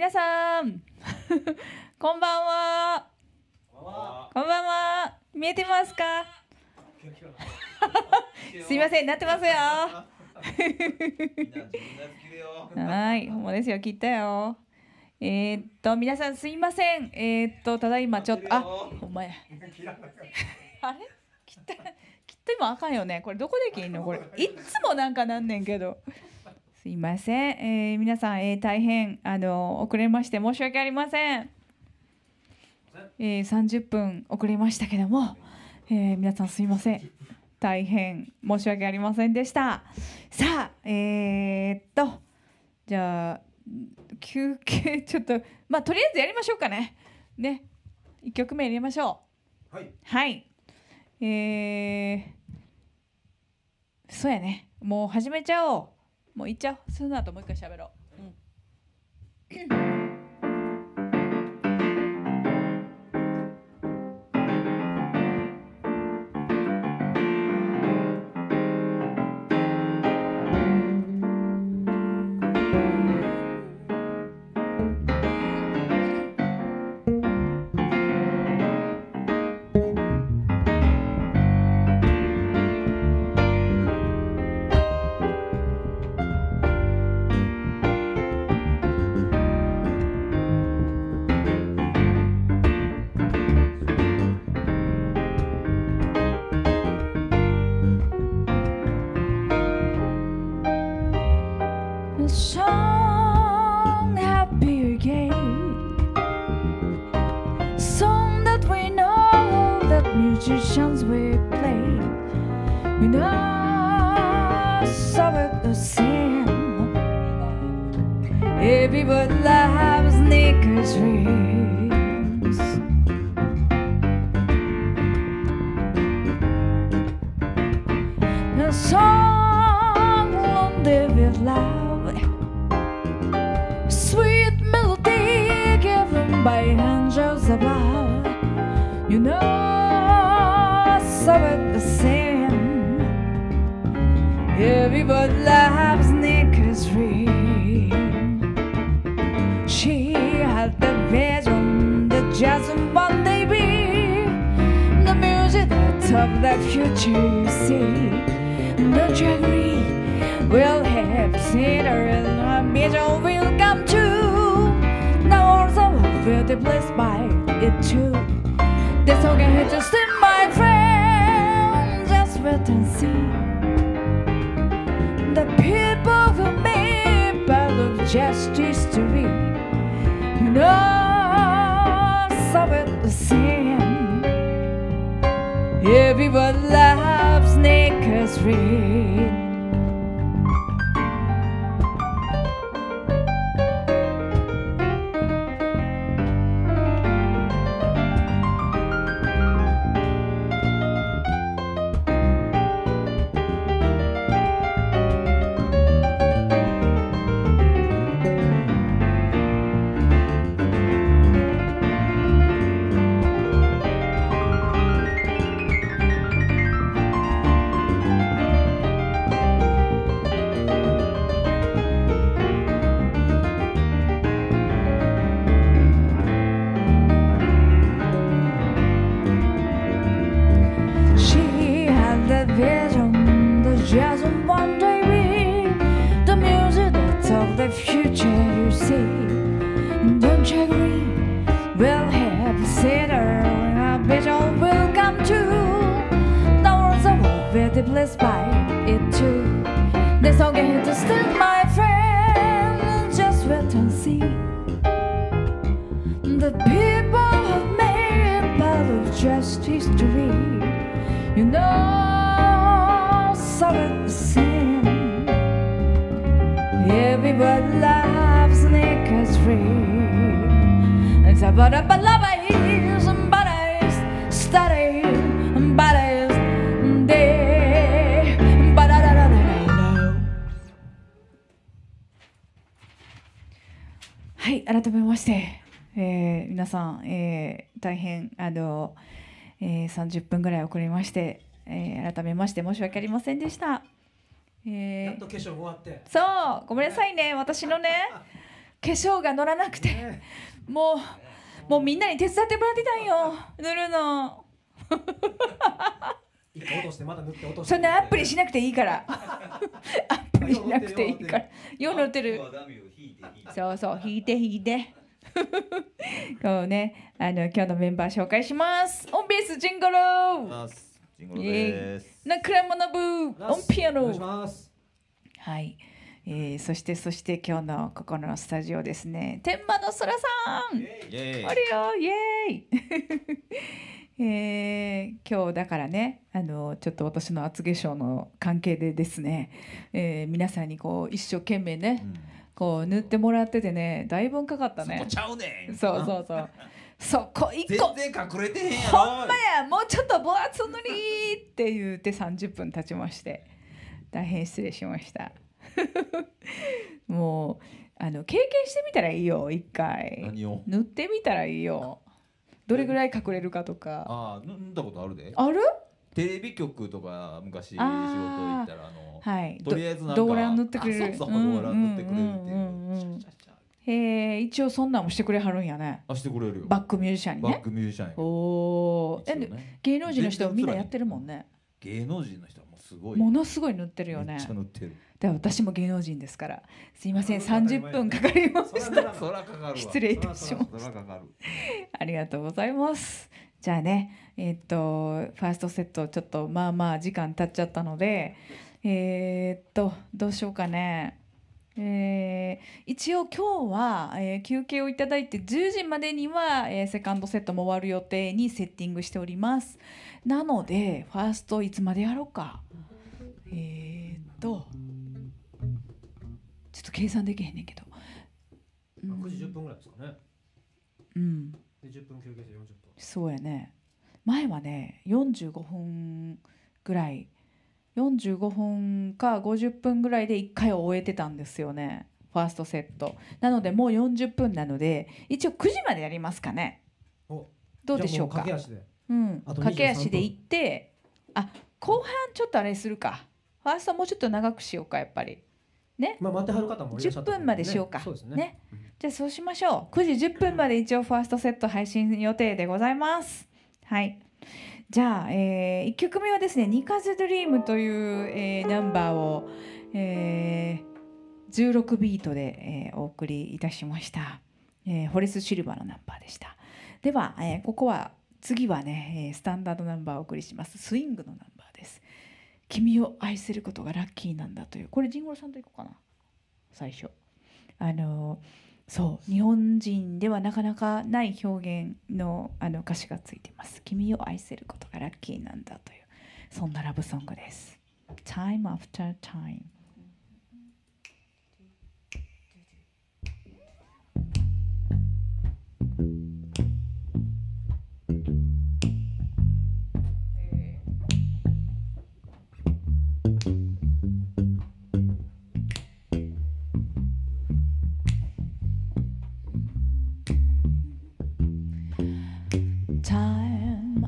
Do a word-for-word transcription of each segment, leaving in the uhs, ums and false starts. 皆さんこんばんは。こんばんは。こんばんは。見えてますか？すいません、なってますよ。はい、ほんまですよ、切ったよ。えー、っと皆さんすいません。えー、っとただいまちょっとあ、ほんまや。あれ切った切ってもあかんよね。これどこで切んのこれ。いっつもなんかなんねんけど。すいません、えー、皆さん、えー、大変あの遅れまして申し訳ありません、えー、さんじゅっぷん遅れましたけども、えー、皆さんすいません、大変申し訳ありませんでした。さあ、えー、っとじゃあ休憩ちょっとまあとりあえずやりましょうかね。ね、いっきょくめ入れましょう。はい、はい、えー、そうやね、もう始めちゃおう。もう行っちゃう。その後もう一回しゃべろう、うんさんじゅっぷんぐらい遅れまして、えー、改めまして申し訳ありませんでした、えー、やっと化粧終わってそうごめんなさいね、はい、私のね粧が乗らなくて、もうもうみんなに手伝ってもらってたんよ、塗るの。落としてまた塗って落として。そんなアプリしなくていいから。アプリしなくていいから。よう乗ってる。そうそう、引いて引いて。こうね、あの今日のメンバー紹介します。オンベースジンゴロー。ジンゴロです。ナクラモノブー。オンピアノ。お願いします。はい。えー、そしてそして今日のここのスタジオですね、天満の空さん、あるよイエーイ、えー、今日だからね、あのちょっと私の厚化粧の関係でですね、えー、皆さんにこう一生懸命ね、うん、こう塗ってもらっててね、だいぶんかかったね。そこちゃうねん。そうそうそう。そこ一個全然隠れてへんやろ。ほんまや、もうちょっと分厚塗りって言ってさんじゅっぷん経ちまして、大変失礼しました。もうあの経験してみたらいいよ、一回何を塗ってみたらいいよ、どれぐらい隠れるかとか。ああ、塗ったことあるで。ある？テレビ局とか昔仕事行ったら、あの、はい、とりあえずなんかドーラン塗ってくれる。そうそう、ドーラン塗ってくれるっていう。へえ、一応そんなんもしてくれはるんやね。あ、してくれるよ。バックミュージシャンにね。バックミュージシャン。おお。え、芸能人の人はみんなやってるもんね。芸能人の人はもうすごい。ものすごい塗ってるよね。めっちゃ塗ってる。で、私も芸能人ですから、すいません、さんじゅっぷんかかりました。失礼いたします。ありがとうございます。じゃあね、えっと、ファーストセット、ちょっとまあまあ時間経っちゃったので、えっと、どうしようかね。えー、一応今日は、えー、休憩をいただいてじゅうじまでには、えー、セカンドセットも終わる予定にセッティングしております。なので、ファーストいつまでやろうか。えーっと、ちょっと計算できへんねんけど、くじじゅっぷんぐらいですかね。うん。でじゅっぷん休憩してよんじゅっぷん。そうやね。前はね、よんじゅうごふんぐらい、よんじゅうごふんかごじゅっぷんぐらいでいっかいを終えてたんですよね、ファーストセット。なのでもうよんじゅっぷんなので、一応くじまでやりますかね。どうでしょうか。駆け足で。うん。駆け足で行って、あ、後半ちょっとあれするか。ファーストもうちょっと長くしようか、やっぱり。ね、まあ待ってはる方もいらっしゃったもんね。じゅっぷんまでしようか。そうですね。ね、じゃあそうしましょう。くじじゅっぷんまで一応ファーストセット配信予定でございます。はい。じゃあ、えー、いっきょくめはですね、ニカズドリームという、えー、ナンバーを、えー、じゅうろくビートで、えー、お送りいたしました。えー、ホレス・シルバーのナンバーでした。では、えー、ここは次はね、スタンダードナンバーをお送りします。スイングのナンバーです。君を愛せることがラッキーなんだという、これジンゴロさんといこうかな、最初。あのそう日本人ではなかなかない表現の、あの歌詞がついてます。君を愛せることがラッキーなんだという、そんなラブソングです。 Time after time。Time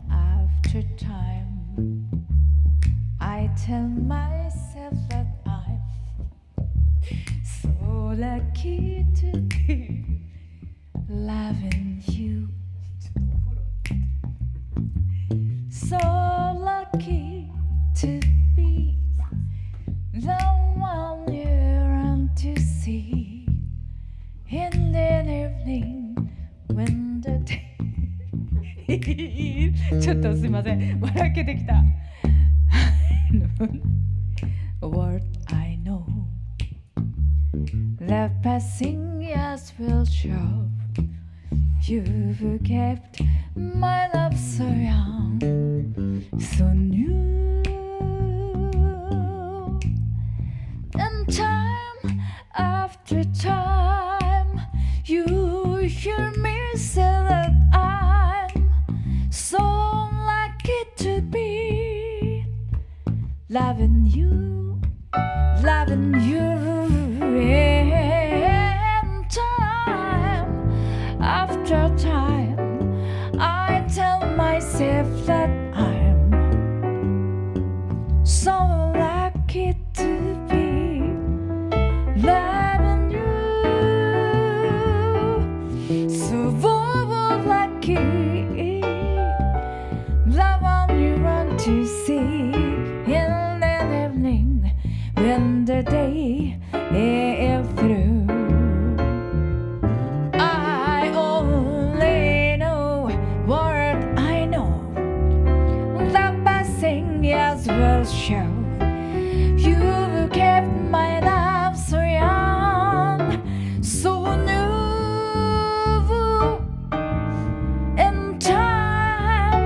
after time, I tell myself that I'm so lucky to be loving you. So lucky to be the one you run to see in the evening when the day.ちょっとすいません、笑けてきた。What I know, the passing years will show. You've kept my love so young, so new. And time after time, you hear me say that I.So lucky to be loving you, loving you. And time after time, I tell myself that I'm so lucky to be loving you. it through. I only know what I know. The passing years will show. You kept my love so young, so new.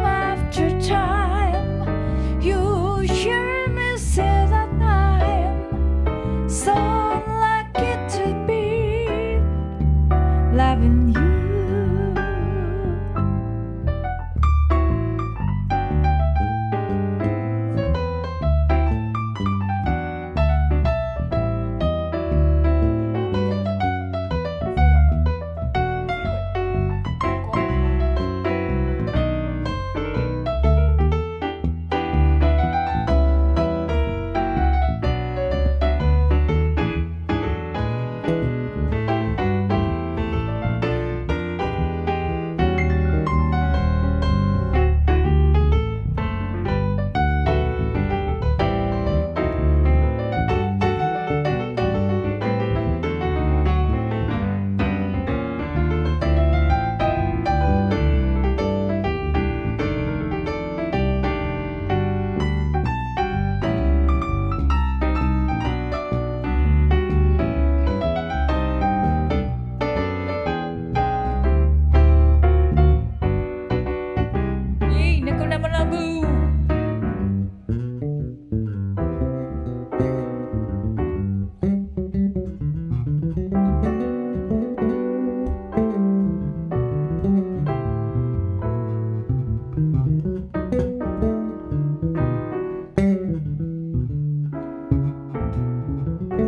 And time after time, you hear me say that I'm so lucky to be loving you.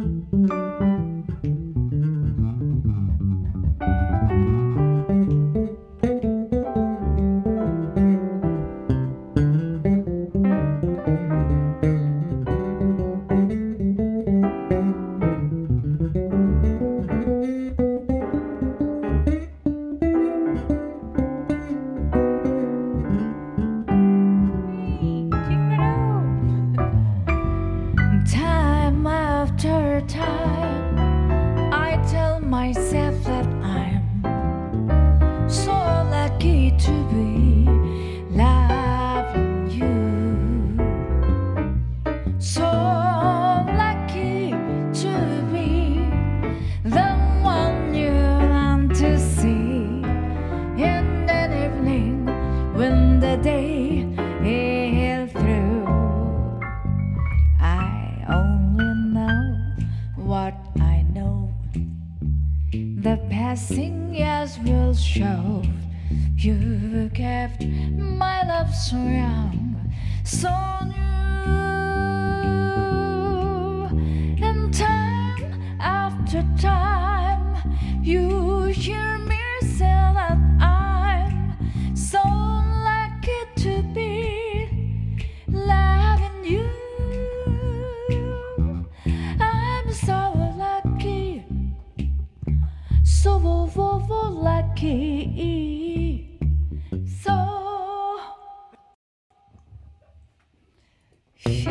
After time, I tell myself that I'm so lucky to be loving you. So lucky to be the one you want to see in the evening when the day is through. I only what I know, the passing years will show. You've kept my love so young, so new. And time after time, you hear me say that I'm so lucky to be loving you. So lucky, so she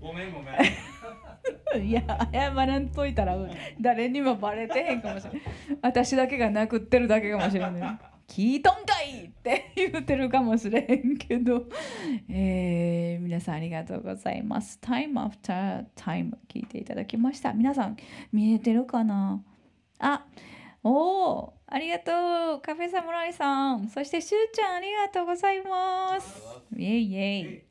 ごめんごめんいや謝らんといたら誰にもバレてへんかもしれない私だけがなくってるだけかもしれない聞いとんかいって言ってるかもしれんけど、えー、皆さんありがとうございます。 Time after time 聞いていただきました。皆さん見えてるかなあ。おーありがとうカフェサムライさん、そしてしゅうちゃんありがとうございます。イエイイエイ。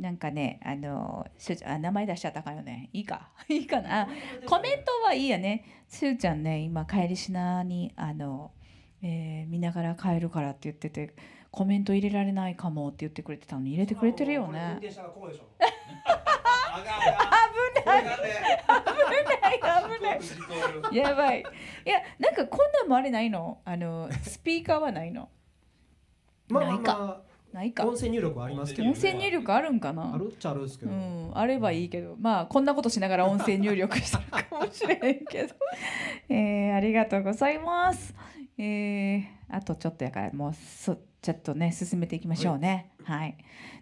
なんかねあのしゅうちゃんあ名前出しちゃったからねいいかいいかなコメントはいいやね。しゅうちゃんね今帰りしなにあのえー、見ながら帰るからって言っててコメント入れられないかもって言ってくれてたのに入れてくれてるよね。危ない危ない危ないやばい。いやなんかこんなんもあれないのあのスピーカーはないの。まあまあないか。音声入力はありますけど、ね、音声入力あるんかな。あるっちゃあるんですけど、うん、あればいいけど、まあこんなことしながら音声入力してるかもしれんけど、えー、ありがとうございます、えー、あとちょっとやからもうそちょっとね進めていきましょうね、はいはい、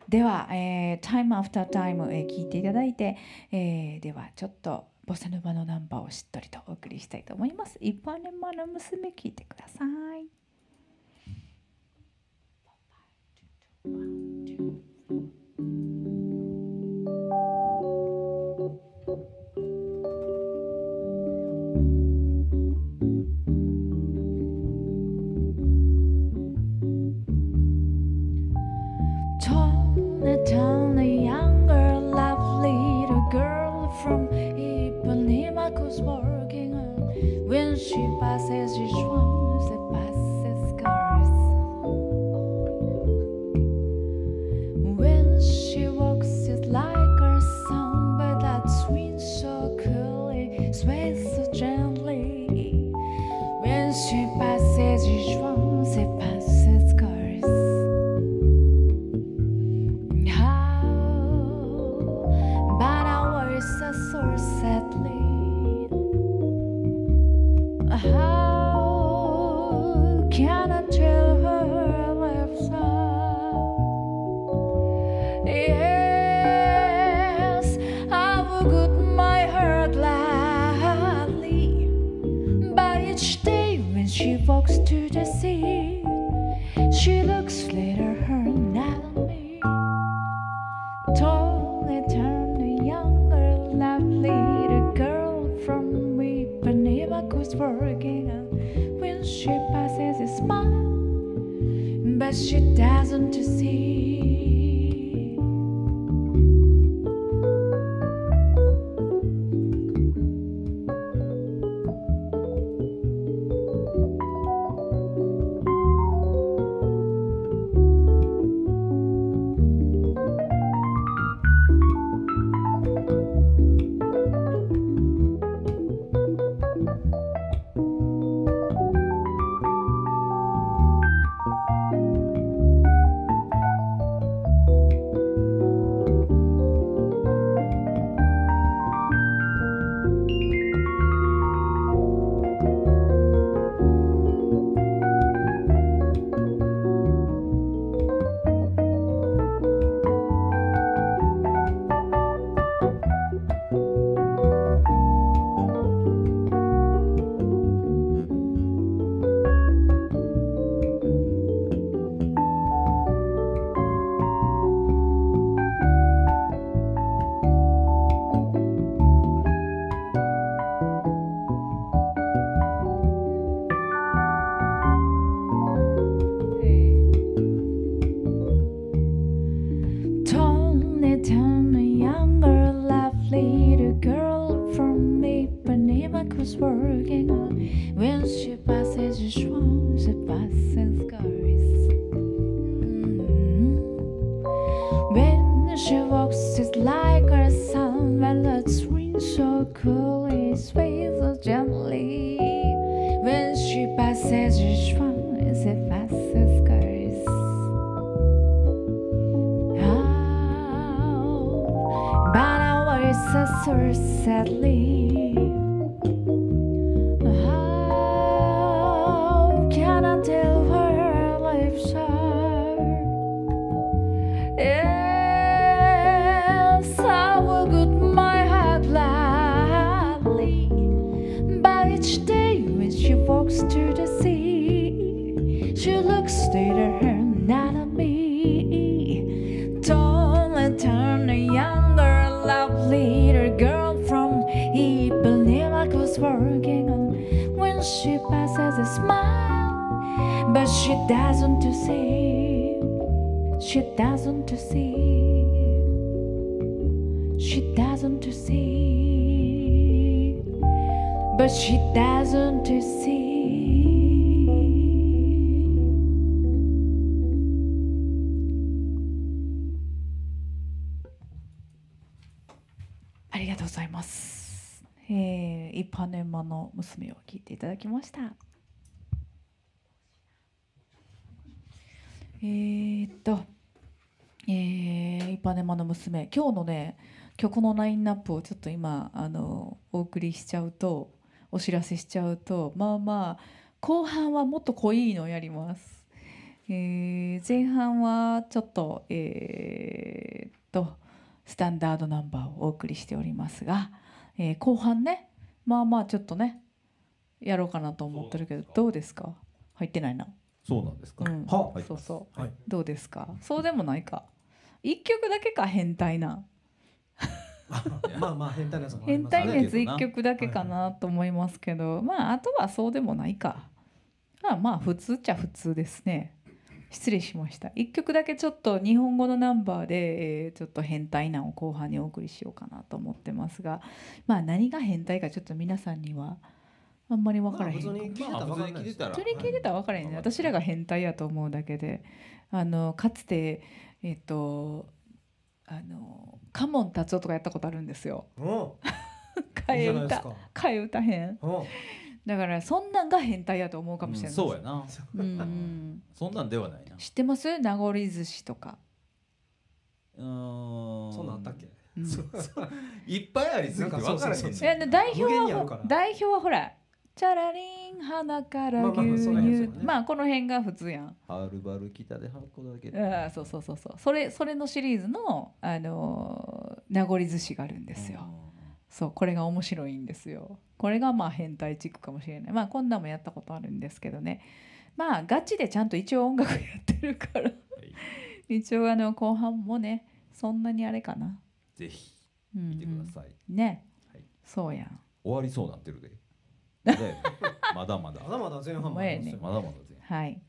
では、えー、タイムアフタータイム、えー、聞いていただいて、えー、ではちょっとボサヌバのナンバーをしっとりとお送りしたいと思います。一般連マの娘聞いてください。One, two, three.娘を聞いていただきました。えー、っとえー、イパネマの娘、今日のね曲のラインナップをちょっと今あのお送りしちゃうと、お知らせしちゃうと、まあまあ後半はもっと濃いのやります、えー、前半はちょっとえー、っとスタンダードナンバーをお送りしておりますが、えー、後半ねまあまあちょっとねやろうかなと思ってるけど、どうですか？入ってないな。そうなんですか。うん、はそうそう、はい、どうですか？そうでもないか。いっきょくだけか、変態な。まあまあ変態なやつもありますね。変態熱いっきょくだけかなと思いますけど、はいはい、まああとはそうでもないか。まあまあ普通っちゃ普通ですね。失礼しました。いっきょくだけちょっと日本語のナンバーで、えー、ちょっと変態なを後半にお送りしようかなと思ってますが、まあ何が変態かちょっと皆さんにはあんまり分からへん。普通に聞いてたら分からへんね。私らが変態やと思うだけで、あのかつてえっとあのカモン達夫とかやったことあるんですよ。替え歌、替え歌編。だからそんなんが変態やと思うかもしれないです、うん、そうやな、うん、そんなんではないな。知ってます？名残寿司とか。うん、そんなんあったっけ、うん、いっぱいありすぎて分からへんね。代表は代表はほらチャラリン鼻から牛乳、まあこの辺が普通やん。はるばる北で函館だけ。そうそうそうそう、それそれのシリーズのあのー、名残寿司があるんですよ。そう、これが面白いんですよ。これがまあ変態チックかもしれない。まあこんなもやったことあるんですけどね。まあガチでちゃんと一応音楽やってるから、はい、一応あの後半もねそんなにあれかな。ぜひ見てください、うん、ね、はい、そうやん。終わりそうなってるで。まだまだ。まだまだ前半もありますよ。まだまだ前半。はい。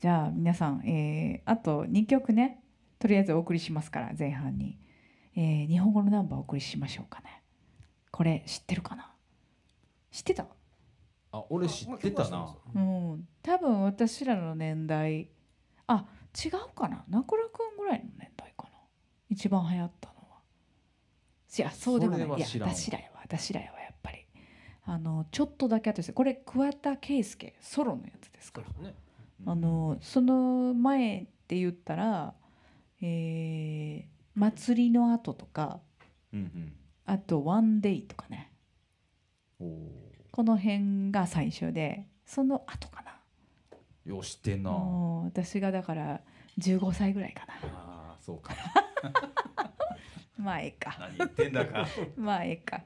じゃあ皆さん、えー、あとにきょくねとりあえずお送りしますから前半に、えー、日本語のナンバーお送りしましょうかね。これ知ってるかな？知ってた？あ、俺知ってたな。うん、多分私らの年代、あ、違うかな？名倉くんぐらいの年代かな。一番流行ったのは。いや、そうでもない。いや、私らやわ、私らやわやっぱり。あのちょっとだけ後です。これ桑田佳祐ソロのやつですから。そうですね。うん、あのその前って言ったら、えー、祭りの後とか。うんうん。あとワンデイとかね、この辺が最初で、その後かな。よしてんな。私がだからじゅうごさいぐらいかな。ああ、そうか。まあええか。何言ってんだか。まあええか。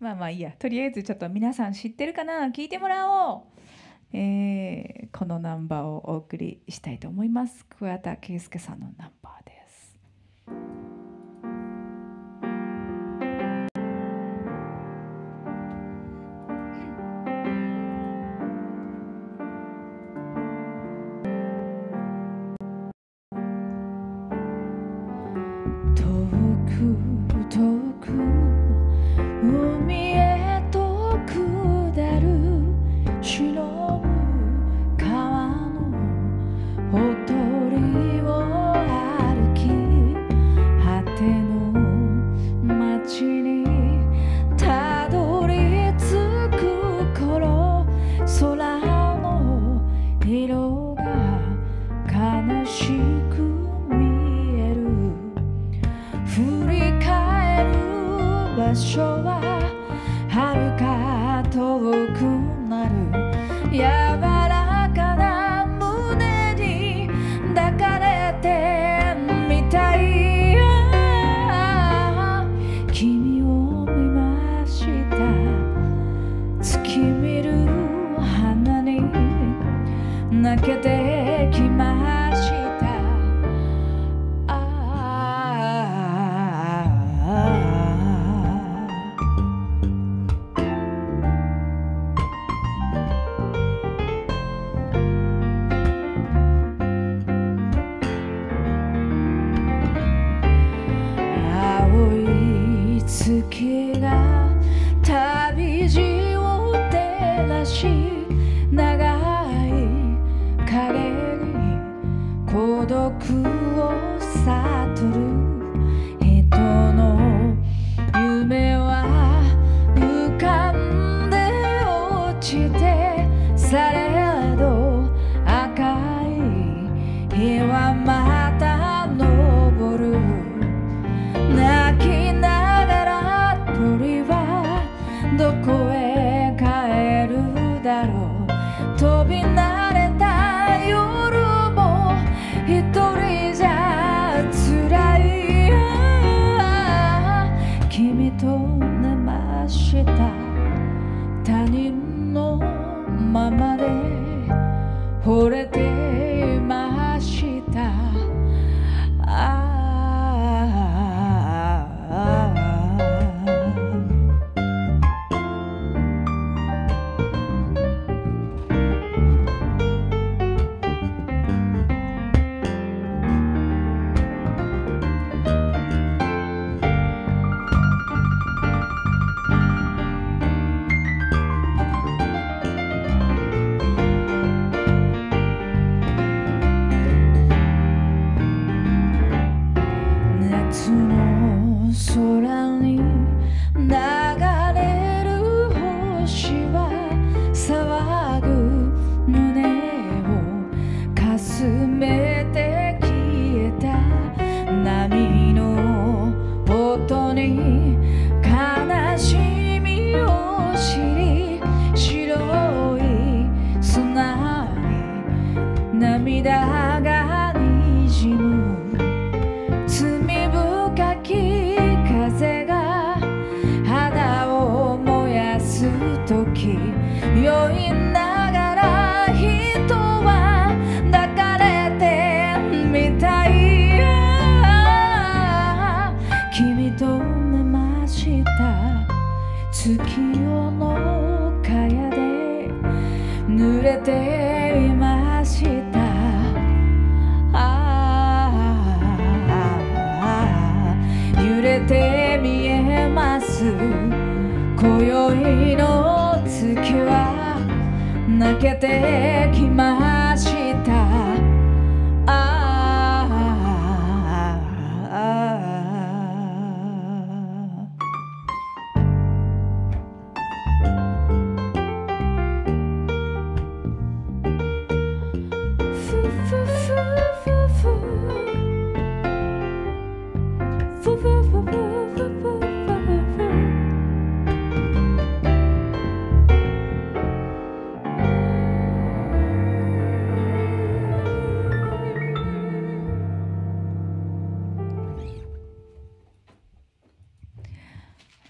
まあまあいいや。とりあえずちょっと皆さん知ってるかな、聞いてもらおう。えー、このナンバーをお送りしたいと思います。桑田佳祐さんのナンバーです。「日はまた昇る」どこへ帰るだろう。飛び慣れた夜も一人じゃ辛い。ああ君と寝ました。他人のままで惚れていました。ああ涙がにじむ。罪深き風が肌を燃やすとき、酔いながら人は抱かれてみたい。ああ君と寝ました。月夜のかやで濡れていました。揺れて見えます。今宵の月は泣けてきました。ああああふふふふふ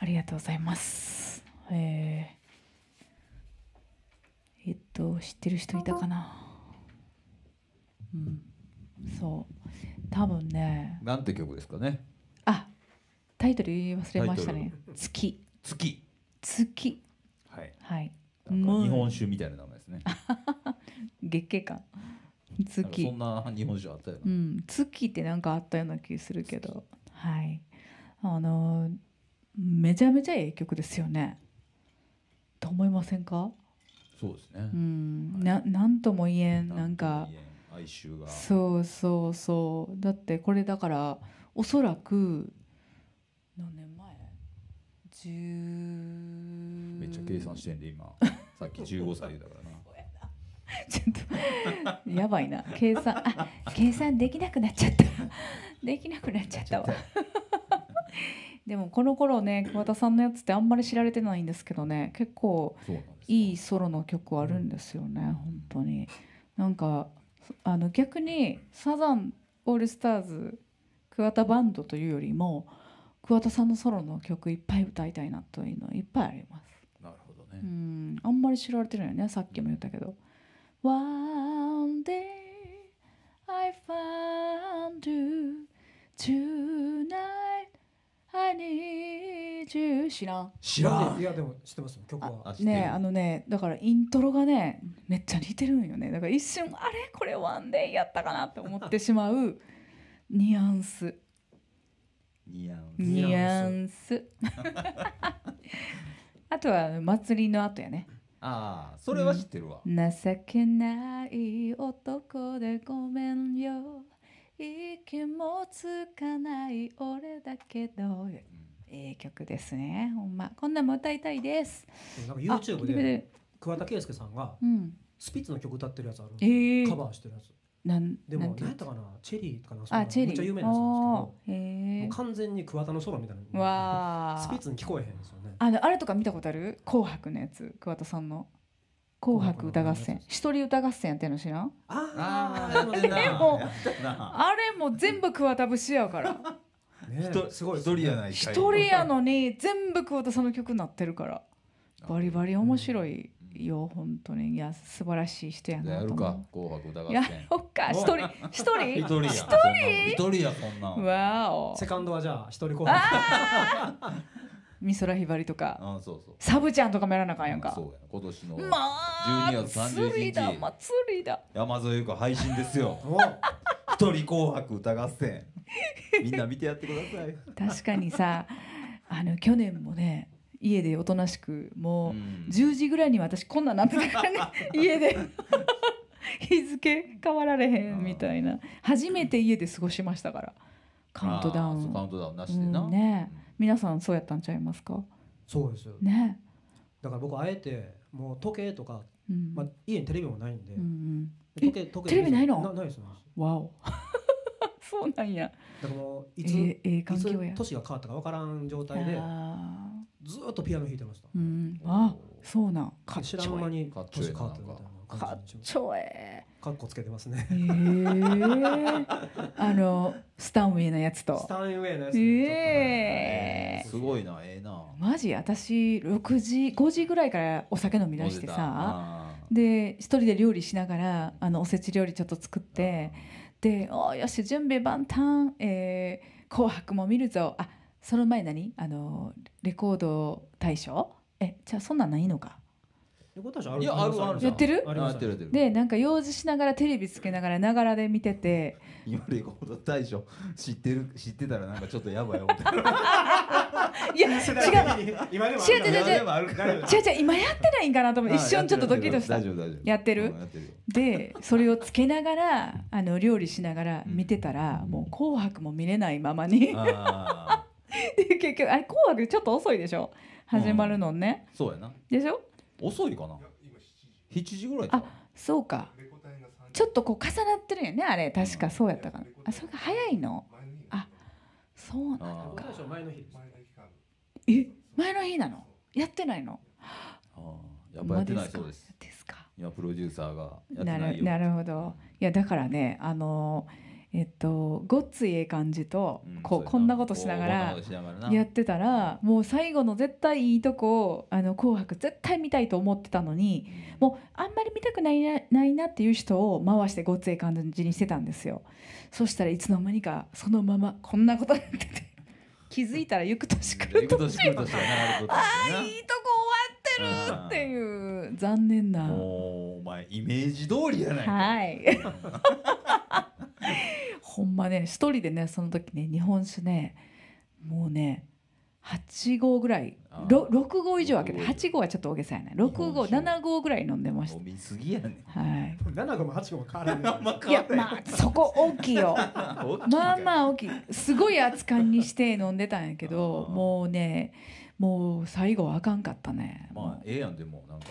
ありがとうございます。えー、えっと知ってる人いたかな。うん、そう多分ね。なんて曲ですかね。あ、タイトル忘れましたね。月。月。月。はい。はい。日本酒みたいな名前ですね。月桂冠。月。そんな日本酒あったよね。うん、月ってなんかあったような気するけど、はい。あのー。めちゃめちゃいい曲ですよね。と思いませんか？そうですね。うん、な、なんとも言えん、なんか。哀愁が。そうそうそう、だってこれだから、おそらく。何年前。十。めっちゃ計算してんで、今。さっきじゅうごさいだからな。ちょっと。やばいな、計算、あ、計算できなくなっちゃった。できなくなっちゃったわ。でもこの頃ね、桑田さんのやつってあんまり知られてないんですけどね、結構いいソロの曲あるんですよね、うん、本当になんかあの逆にサザンオールスターズ桑田バンドというよりも桑田さんのソロの曲いっぱい歌いたいなというのいっぱいあります。なるほどね。うん、あんまり知られてないよね、さっきも言ったけど。うん、One day I found you tonight I need you 知らん知らん。いやでも知ってますよ曲は。ね、あのね、だからイントロがねめっちゃ似てるんよね。だから一瞬あれこれワンデイやったかなって思ってしまうニュアンスニュアンスあとは祭りの後やね。ああそれは知ってるわ。情けない男でごめんよいい気もつかない俺だけど、ええ曲ですね。ほんまこんなんも歌いたいです。なんか YouTube で桑田佳祐さんがスピッツの曲歌ってるやつあるんです。カバーしてるやつ。なんでも何やったかな、チェリーとかな、あチェリーめっちゃ有名なやつなんですけど、完全に桑田のソロみたいな。わあ。スピッツに聞こえへんですよね。あのあれとか見たことある？紅白のやつ、桑田さんの紅白歌合戦、一人歌合戦やってんの知らん？ああ、でもあれも全部桑田節やからすごい、一人やない一人やのに全部桑田さんの曲になってるからバリバリ面白いよ、本当に。いや素晴らしい人やなと思う。やるか紅白歌合戦。やろうか、一人一人一人一人一人や、こんなん。わお。セカンドはじゃあ一人紅白。美空ひばりとか、ああそうそう、サブちゃんとかもやらなあかんやんか。そうや、今年のじゅうにがつさんじゅういちにち、まあ、祭りだ祭りだ、山添ゆか配信ですよ一人紅白歌合戦みんな見てやってください確かにさ、あの去年もね家でおとなしくもうじゅうじぐらいに私こんなんなってたからね家で日付変わられへんみたいな、初めて家で過ごしましたから。カウントダウン、カウントダウンなしでな、うん、ね、皆さんそうやったんちゃいますか？そうですよね。だから僕あえてもう時計とか、うん、まあ家にテレビもないんで、うんうん、時計時計テレビないの？な、ないですね。わおそうなんや。だからもういつ、えー、環境やいつ年が変わったかわからん状態でずっとピアノ弾いてました。うん、あ、そうなん。知らん間に年変わったみたいな。かっちょええ、かっこつけてますね。ええ、あのスタンウェイのやつと。スタンウェイのやつ。ええ、すごいな、ええな。マジ、私六時、五時ぐらいからお酒飲み出してさ。で、一人で料理しながら、あのおせち料理ちょっと作って。で、おーよし、準備万端、ええ、紅白も見るぞ、あ、その前何、あのレコード大賞。え、じゃあ、そんなんないのか。いや、あるあるやってるで、なんか用事しながらテレビつけながらながらで見てて、今レコード大賞知ってる、知ってたらなんかちょっとやばいよみたいないや違う違う違う違う、今やってないんかなと思って一瞬ちょっとドキドキした。やってるで、それをつけながらあの料理しながら見てたら、もう紅白も見れないままにで、結局あれ紅白ちょっと遅いでしょ、始まるのね。そうやな、でしょ、遅いかな。しちじぐらい。あ、そうか。ちょっとこう重なってるよね、あれ、確かそうやったかな。あ、それが早いの。あ、そうなのか。え、前の日なの。やってないの。やっぱやってないそうです。ですか。今プロデューサーがやってないよ。なるほど。いやだからね、あのえっとごっついええ感じとこうこんなことしながらやってたら、もう最後の絶対いいとこ、あの紅白絶対見たいと思ってたのに、もうあんまり見たくないな、ないなっていう人を回してごっつい感じにしてたんですよ。そしたらいつの間にかそのままこんなことになってて気づいたら行く年来る年、あ、いいとこ終わってるっていう、残念な。もうお前イメージ通りやないか。はいほんまね、一人でね、その時ね、日本酒ね、もうねはちごうぐらい、ろくごう以上開けて、はちごうはちょっと大げさやない、ろくごう、ななごうぐらい飲んでました。飲みすぎやね。はい。ななごうもはちごうも変わらない。いや、まあそこ大きいよ。まあまあ大きい。すごい熱燗にして飲んでたんやけど、もうね、もう最後はあかんかったね。まあええやん、でもなんか。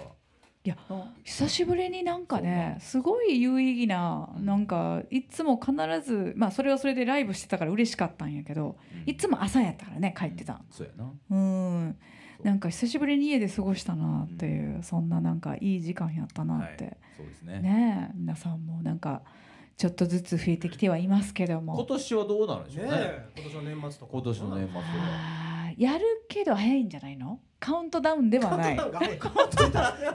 いや、久しぶりになんかね、すごい有意義な、なんかいつも必ず、まあそれはそれでライブしてたから嬉しかったんやけど、いつも朝やったからね、帰ってた。そうやな。うん、なんか久しぶりに家で過ごしたなっていう、そんななんかいい時間やったなって。そうですね。ね、皆さんもなんかちょっとずつ増えてきてはいますけども。今年はどうなるんでしょうね。今年の年末とか。今年の年末とか。やるけど早いんじゃないの？カウントダウンではない。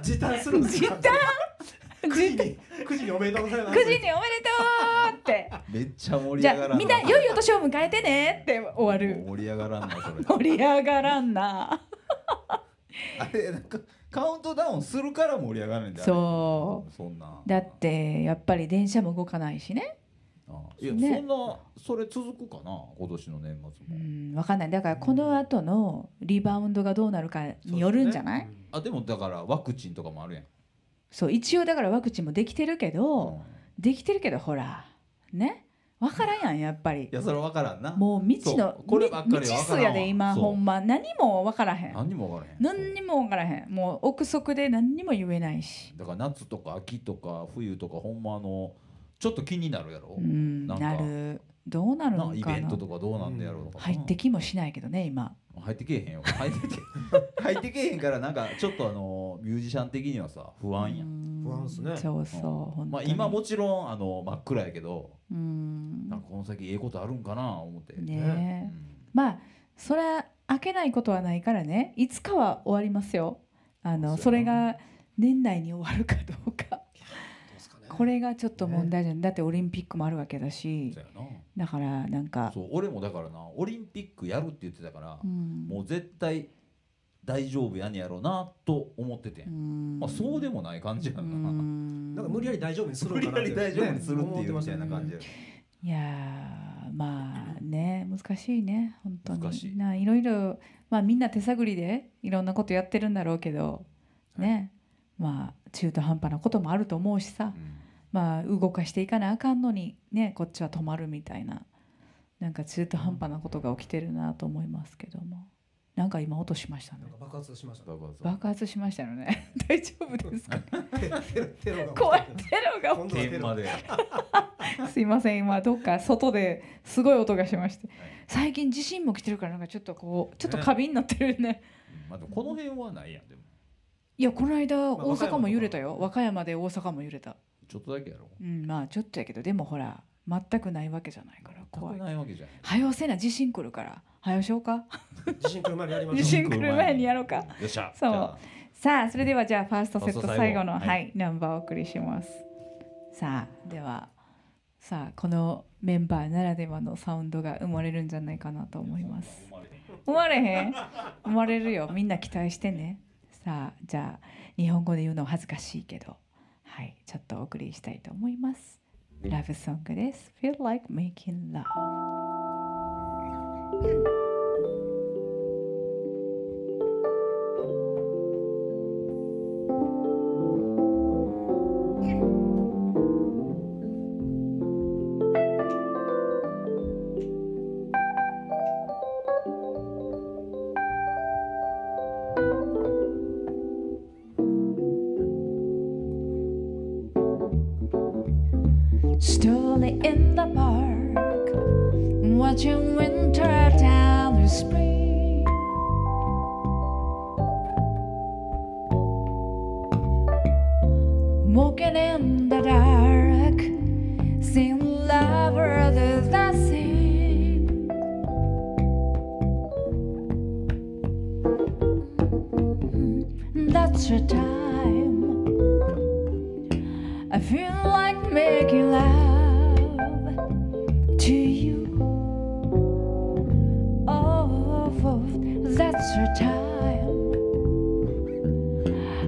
時短するんですか？くじにおめでとうございます。くじにおめでとうって。めっちゃ盛り上がらん。みんな良いお年を迎えてねって終わる。盛り上がらんな、それ。盛り上がらんな。あれなんかカウントダウンするから盛り上がるんだよ。そう。そんな。だってやっぱり電車も動かないしね。いや、そんなそれ続くかな、今年の年末も。うん、わかんない。だからこの後のリバウンドがどうなるかによるんじゃない？あ、でもだからワクチンとかもあるやん。そう、一応だからワクチンもできてるけど、できてるけどほらね、わからんやん、やっぱり。いや、それわからんな。もう未知の未知数やで今、ほんま何もわからへん。何もわからへん。何もわからへん。もう憶測で何にも言えないし。だから夏とか秋とか冬とかほんまあの。ちょっと気になるやろ。なる。どうなるのかな。イベントとかどうなんでやろう。入ってきもしないけどね今。入ってけえへんよ入ってけ入ってけえへんから、なんかちょっとあのミュージシャン的にはさ不安やん。不安っすね。そうそう、うん、まあ今もちろんあの真っ暗やけど、うん、なんかこの先ええことあるんかな思ってね、うん、まあそれは開けないことはないからね、いつかは終わりますよ。あの そ, それが年内に終わるかどうかこれがちょっと問題じゃん、ね、だってオリンピックもあるわけだし、だからなんかそう、俺もだからな、オリンピックやるって言ってたから、うん、もう絶対大丈夫やねやろうなと思ってて、まあ、そうでもない感じやな、なんか無理やり大丈夫にするから、無理やり大丈夫にするっていうみたいな感じや。いやーまあね、難しいね本当に。難しいな、いろいろ、まあ、みんな手探りでいろんなことやってるんだろうけど、はい、ね、まあ中途半端なこともあると思うしさ、うん、まあ、動かしていかなあかんのに、ね、こっちは止まるみたいな、なんか中途半端なことが起きてるなと思いますけども、なんか今音しましたね。爆発しました。爆発しましたよね。大丈夫ですか。テロが怖い。テロが起きてまですいません、今どっか外ですごい音がしまして、はい、最近地震も来てるからなんかちょっとこうちょっと過敏になってるね。ね、まあ、でもこの辺はないやんでも。いや、この間大阪も揺れたよ。和歌山で大阪も揺れた。ちょっとだけやろ。うん、まあちょっとやけど、でもほら全くないわけじゃないから怖い。ないわけじゃない。早せな、地震来るから早しようか。地震来る前にやりましょう。地震来る前にやろうか。よっしゃ。そう。さあそれではじゃあファーストセット最後の、はい、ナンバーをお送りします。さあではさあこのメンバーならではのサウンドが生まれるんじゃないかなと思います。生まれへん。生まれるよ。みんな期待してね。さあじゃあ日本語で言うの恥ずかしいけど。はい、ちょっとお送りしたいと思います。ラブソングです。Feel like making love。Story in the park, watching winter down the spring. Walking in the dark, seeing love rather than seen. That's your time. I feel like making love.Time.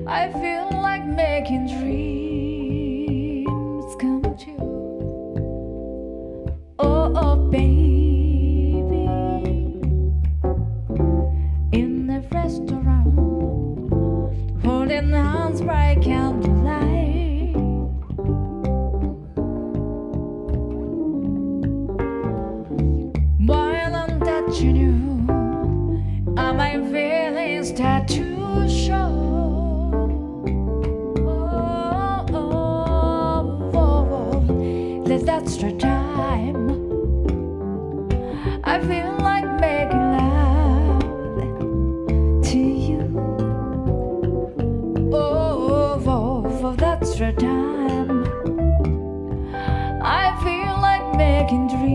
I feel like making dreams come true. Oh, oh baby, in the restaurant, holding hands by candlelight, while I'm touching you.My feelings start to show. Oh, oh, oh, oh. That's the time. I feel like making love to you. Oh, oh, oh. That's the time. I feel like making dreams.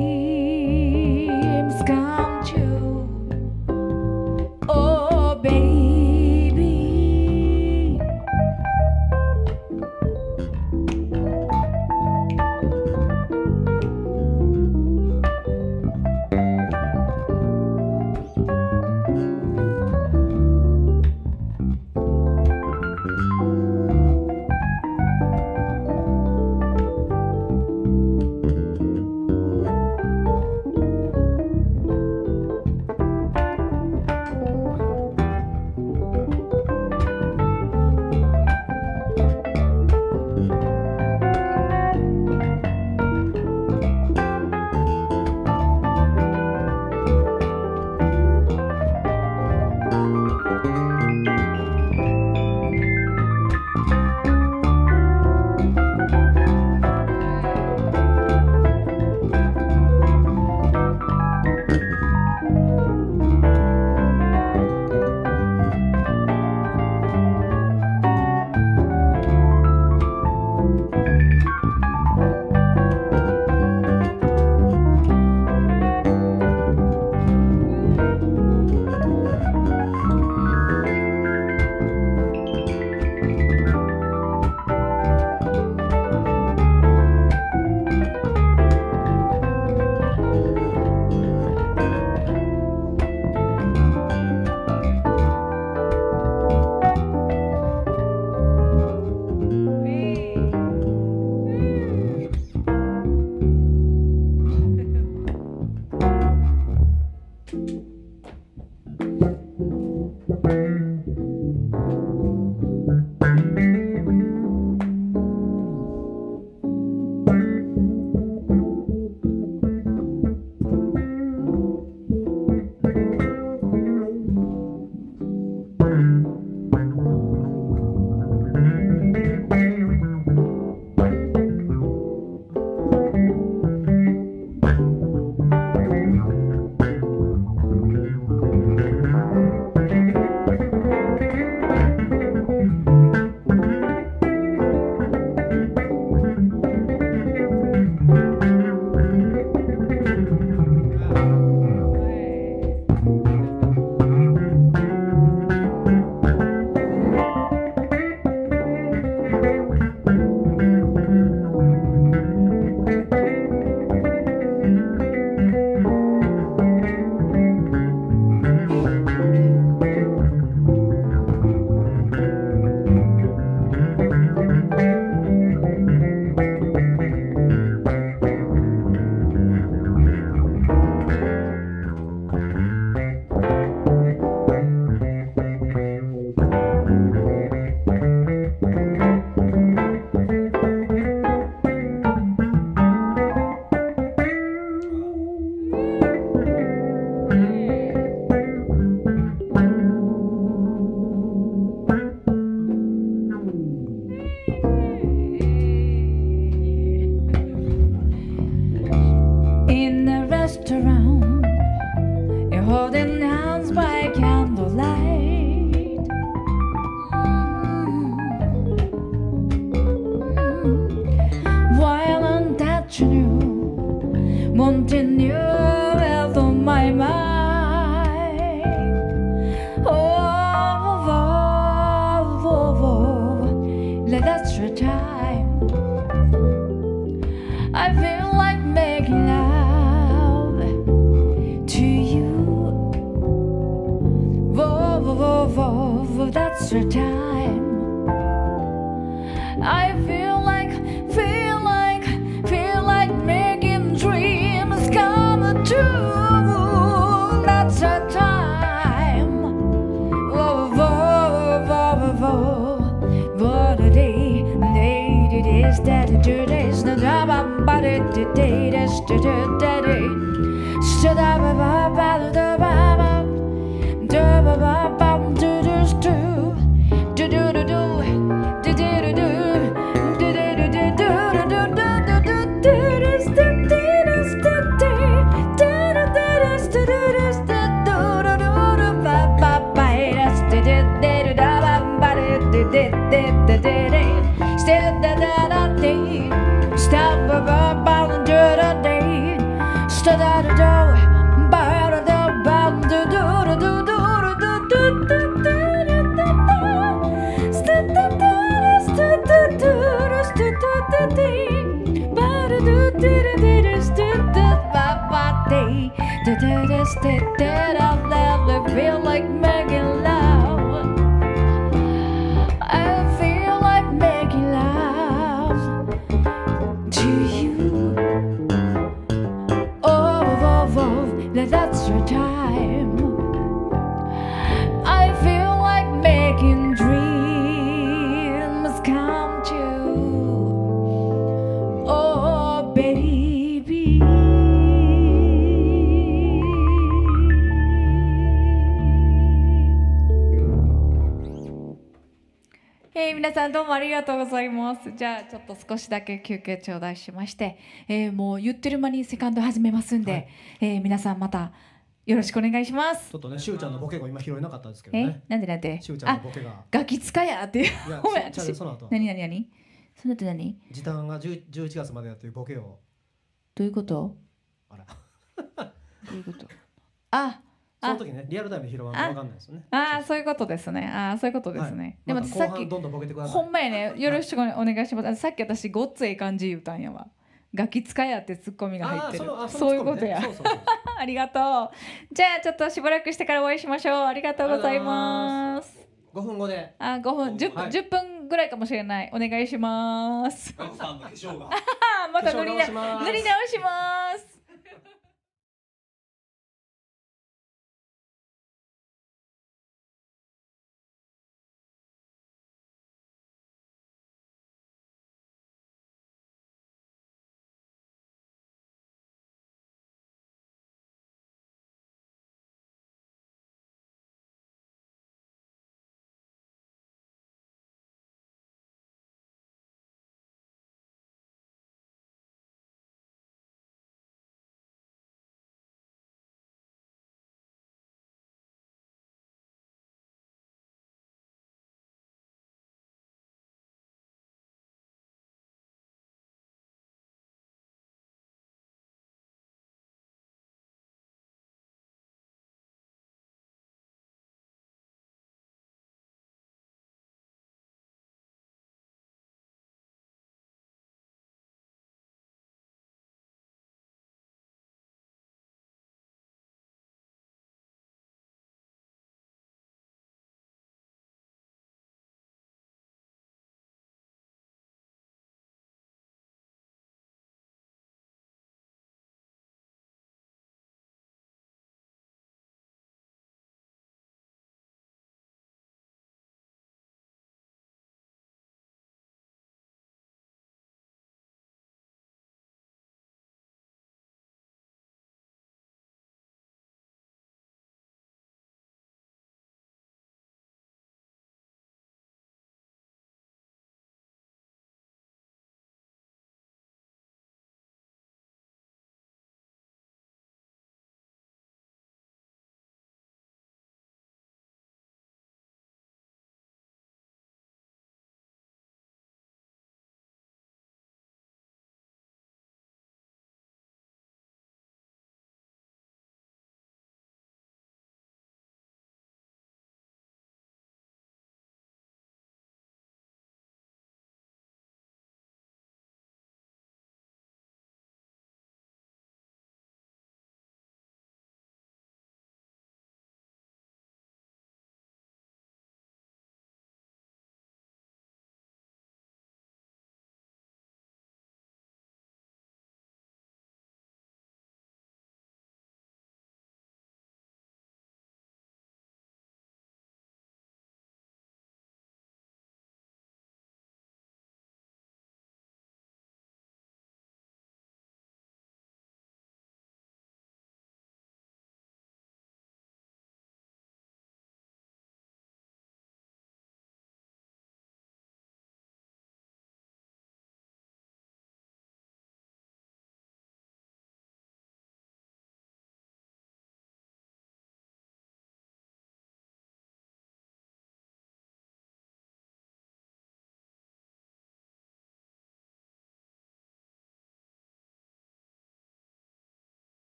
じゃあちょっと少しだけ休憩頂戴しまして、えー、もう言ってる間にセカンド始めますんで、はい、えー、皆さんまたよろしくお願いします。ちょっとね、しゅうちゃんのボケが今拾えなかったんですけどね。え、なんでなんで。しゅうちゃんのボケが。ガキ使やっていう。ごめん。その後。何何何。その後何。時短がじゅういちがつまでやってるボケを。どういうこと。あら。どういうこと。あ。その時ね、リアルタイムで拾わないと分かんないですよね。ああ、そういうことですね。ああ、そういうことですね。でもさっき、ほんまやね、よろしくお願いします。さっき私、ごっつええ感じ言うたんやわ。ガキ使いやってツッコミが入ってる。そういうことや。ありがとう。じゃあ、ちょっとしばらくしてからお会いしましょう。ありがとうございます。ごふんごで。あ、ごふん、じゅっぷんぐらいかもしれない。お願いします。また塗り直します。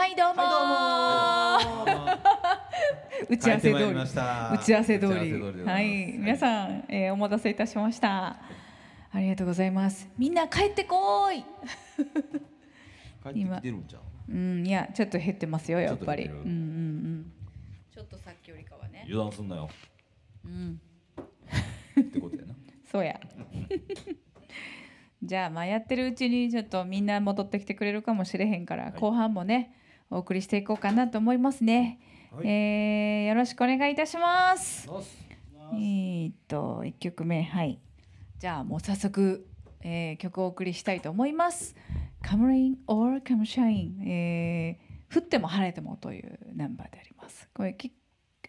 はいどうもー。打ち合わせ通り。打ち合わせ通り。はい、皆さん、えー、お待たせいたしました。ありがとうございます。みんな帰ってこい。帰ってきてるんちゃう？うん、いやちょっと減ってますよやっぱり。うんうんうん。ちょっとさっきよりかはね。油断すんなよ。うん。ってことやな。そうや。じゃあまあやってるうちにちょっとみんな戻ってきてくれるかもしれへんから、はい、後半もねお送りしていこうかなと思いますね、はい、えー、よろしくお願いいたします。えーっといっきょくめ、はい、じゃあもう早速、えー、曲をお送りしたいと思います。Come Rain or Come Shine、えー、降っても晴れてもというナンバーであります。これき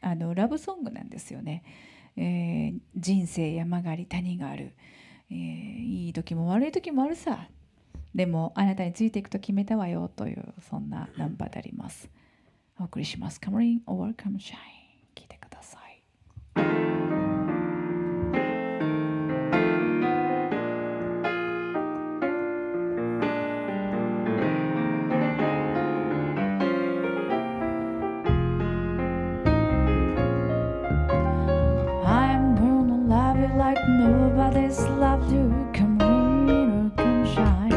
あのラブソングなんですよね、えー、人生山があり谷がある、えー、いい時も悪い時もあるさ、でもあなたについていくと決めたわよという、そんなナンバーであります。お送りします。 Come Rain or Come Shine、 聞いてください。Nobody's loved you, come rain or come shine.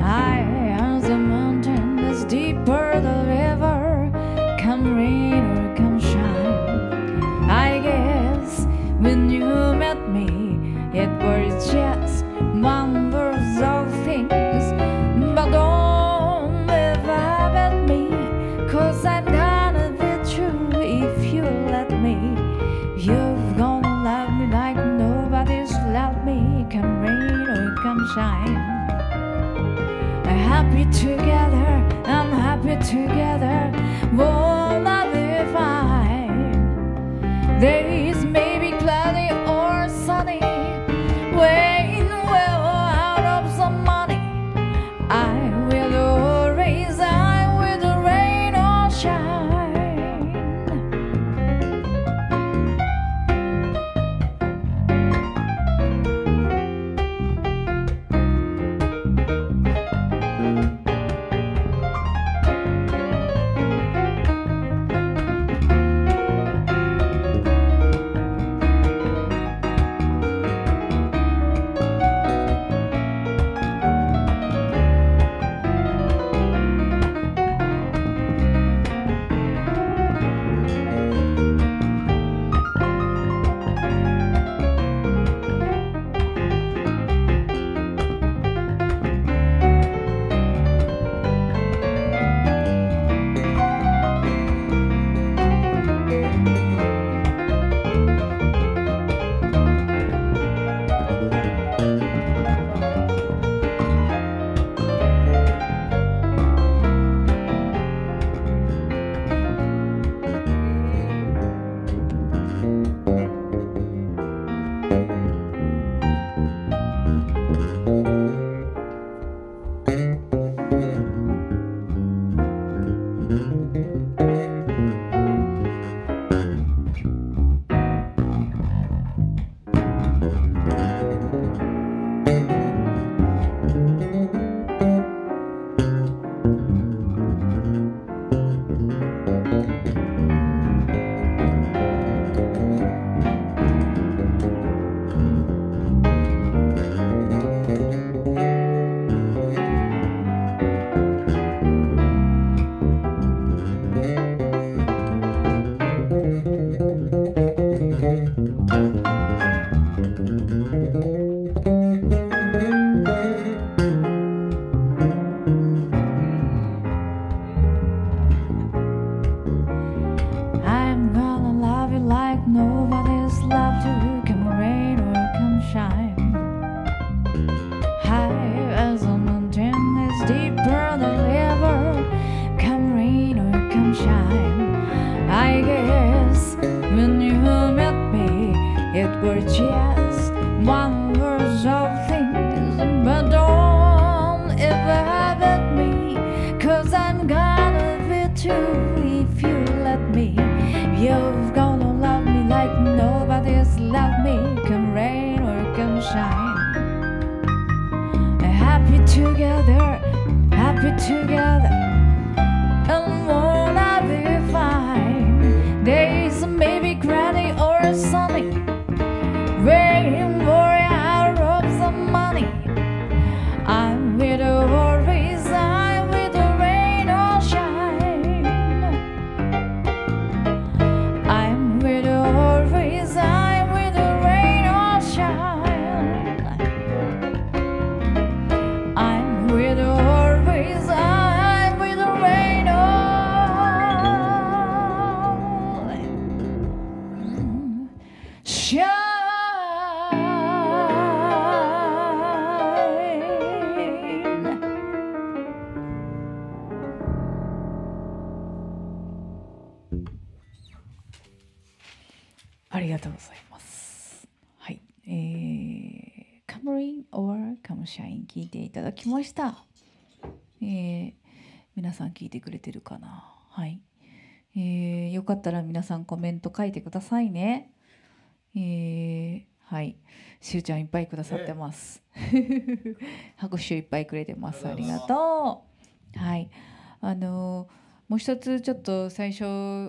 High as the mountain, as deeper the river. Come rain or come shine. I guess when you met me, it was just wonders of things. But don't ever bet me, 'cause I'm gonna be true if you let me. You've gone.Like nobody's loved me, come rain or come shine. Happy together, I'm happy together. We'll be fine. Days may be cloudy or sunny. When we're out of some money, I will always, I will rain or shine.Happy together, happy together. baby granny or sonny, wearing him worry out of the money. I'm with the worries, I'm with the rain or shine. I'm with the worries, I'm with the rain or shine. I'm with the worries, I'm with the rain or shine.ありがとうございます。はい、えー、Come Rain or Come Shine 聞いていただきました。えー、皆さん聞いてくれてるかな。はい、えー。よかったら皆さんコメント書いてくださいね。えー、はい。しゅうちゃんいっぱいくださってます。拍手いっぱいくれてます。ありがとう。はい。あのー。もう一つちょっと最初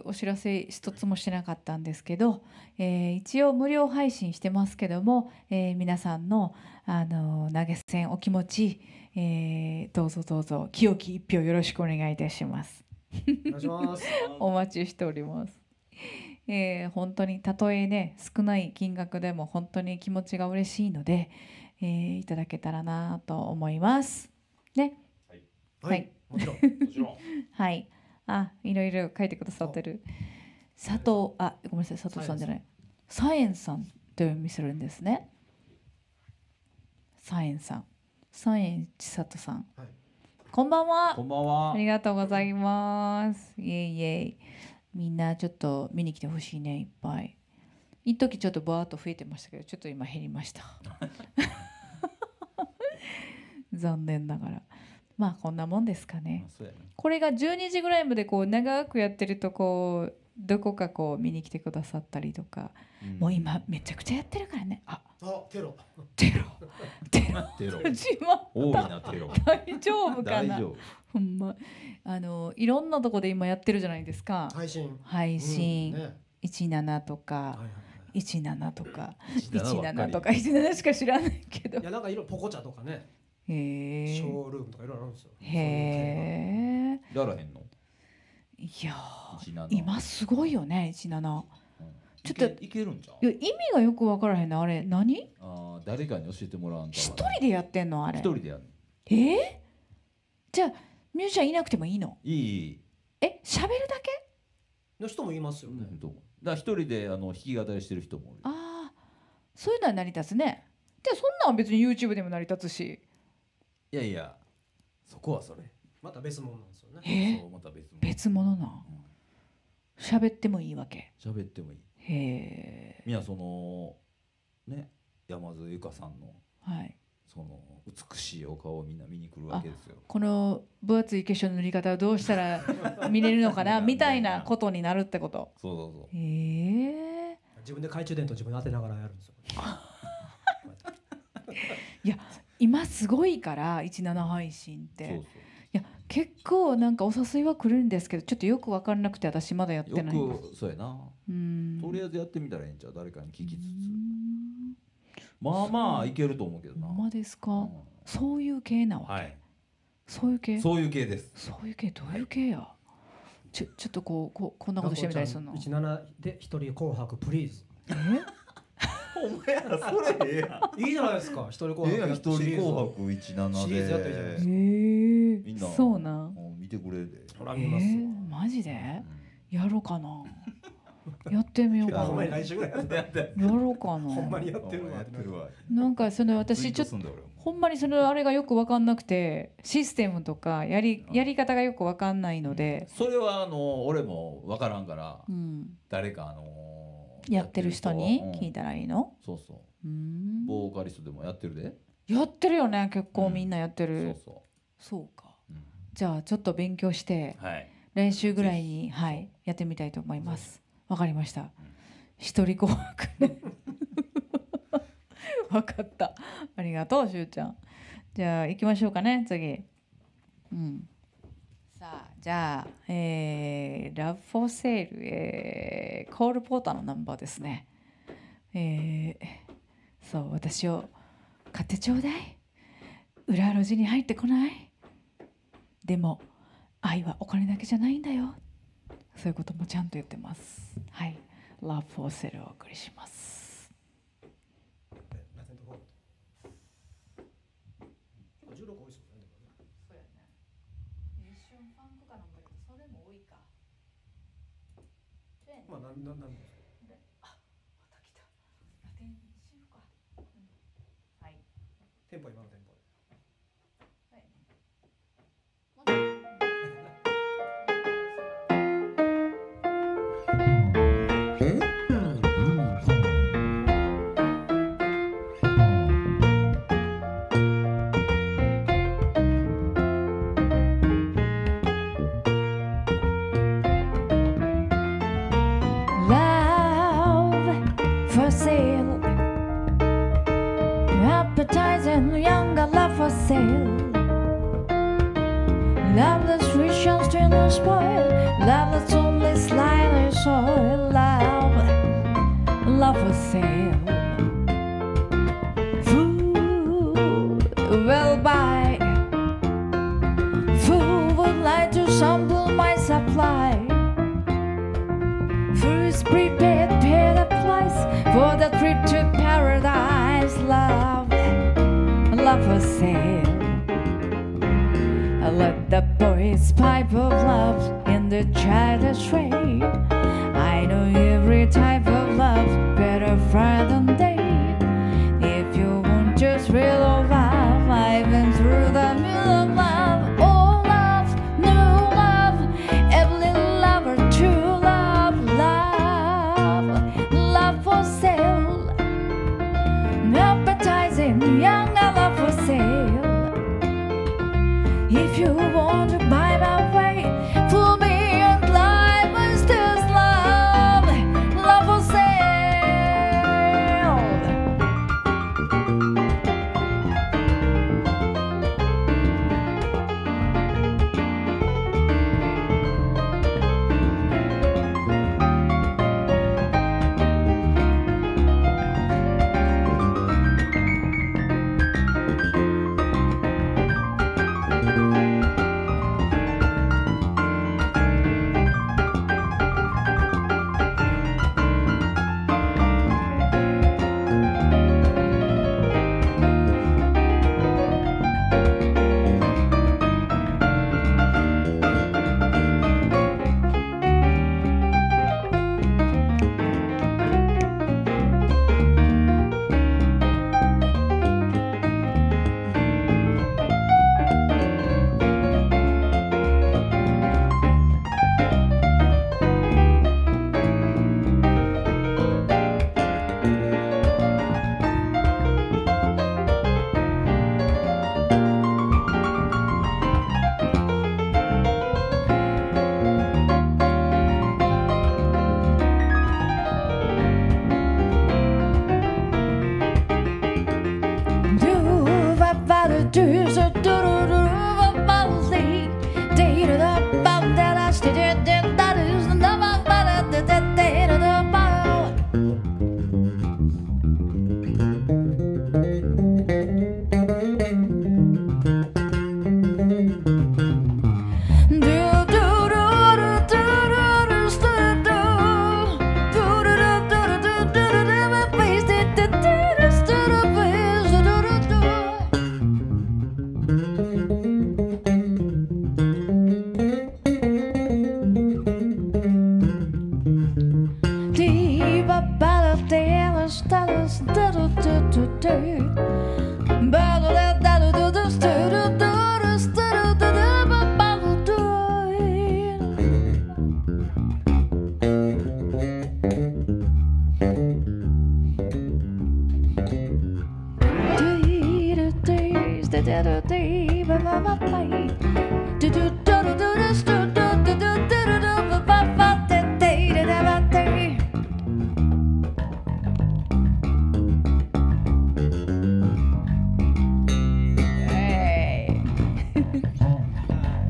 お知らせ一つもしてなかったんですけど、えー、一応無料配信してますけども、えー、皆さんの、あのー、投げ銭お気持ち、えー、どうぞどうぞ清き一票よろしくお願いいたします。お願いします。お待ちしております。えー、本当にたとえね少ない金額でも本当に気持ちが嬉しいので、えー、いただけたらなと思います。ね。はい。はい。もちろん。もちろん。はい。あ、いろいろ書いてくださってる佐藤、あ、ごめんなさい、佐藤さんじゃないサエンさんという意味するんですね。サエンさん、サエン千里さん、はい、こんばんは。こんばんは。ありがとうございます。イエイイエイ。みんなちょっと見に来てほしいね。いっぱい一時ちょっとバーッと増えてましたけどちょっと今減りました残念ながら。まあこんなもんですかね。これがじゅうにじぐらいまでこう長くやってるとこうどこかこう見に来てくださったりとか、うん、もう今めちゃくちゃやってるからね。あ、あテロテロテロテロ始まった。大きなテロ大丈夫かな。ほんまあのいろんなとこで今やってるじゃないですか。配信配信じゅうななとか。はいはい、じゅうななとかじゅうななとかじゅうななしか知らないけど。いやなんか色ポコチャとかね。ショールームとかいろいろあるんですよ。へえ。やらへんの？いや今すごいよねじゅうなな。ちょっといけるんじゃん。意味がよく分からへんなあれ何？ああ誰かに教えてもらうんだ。一人でやってんのあれ？一人でやる。え？じゃあミュージシャンいなくてもいいの？いい。え喋るだけ？の人もいますよね。どうも。だ一人であの弾き語りしてる人もいる。ああそういうのは成り立つね。じゃあそんなんは別に YouTube でも成り立つし。いやいや、そこはそれ。また別物なんですよね。そう、また別物。別物な。喋ってもいいわけ。喋ってもいい。へえ。みんなそのね、山添由佳さんのはい、その美しいお顔をみんな見に来るわけですよ。この分厚い化粧の塗り方はどうしたら見れるのかなみたいなことになるってこと。そうそうそう。へえ。自分で懐中電灯自分で当てながらやるんですよ。いや。今すごいからじゅうなな配信ってそうそう、いや結構なんかお誘いは来るんですけどちょっとよく分からなくて私まだやってないんです。よくそうやな。うんとりあえずやってみたらいいんちゃう。誰かに聞きつつまあまあいけると思うけどな。ほんまですか、うん、そういう系なわけ、はい、そういう系そういう系です。そういう系どういう系や、はい、ちょちょっとこうここんなことしてみたりするの。じゅうななで一人紅白プリーズえお前らそれいいじゃないですか。一人紅白一人紅白じゅうななでやってるじゃないですか。みんなそうな見てくれでほら見ます。マジでやろうかな。やってみようかな。ほんまに来週ぐらいやってやろうかな。ほんまにやってるわやってるわ。なんかその私ちょっとほんまにそのあれがよく分かんなくてシステムとかやりやり方がよく分かんないので。それはあの俺も分からんから誰かあの。やってる人に聞いたらいいの。そうそう。ボーカリストでもやってるで。やってるよね。結構みんなやってる。そうそう。そうか。じゃあちょっと勉強して練習ぐらいにはいやってみたいと思います。わかりました。一人紅白ね。わかった。ありがとうしゅうちゃん。じゃあ行きましょうかね次。うん。さあじゃあ、えー、ラブフォーセール、えー、コールポーターのナンバーですね。えー、そう、私を買ってちょうだい。裏路地に入ってこない。でも愛はお金だけじゃないんだよ。そういうこともちゃんと言ってます。はい、ラブフォーセールをお送りします。まあ、なんなんなんですか。あ、また来た。ラテンシフか。うん、はい。テンポ今のテンポ。Love that's rich and still unspoiled, love that's only slightly soiled, love, love for sale. Food will buy, food would like to sample my supply. Food is prepared, pay the price for the trip to paradise. Love, love for sale. Let the poet's pipe of love in the childish way. I know every type of love better far than day. If you want just real love, I've been through the middle of love. Old love, new love, every lover, true love, love, love for sale. Appetizing, young love for sale. If you want to buy my way, fool me and lie, but still it's love, love for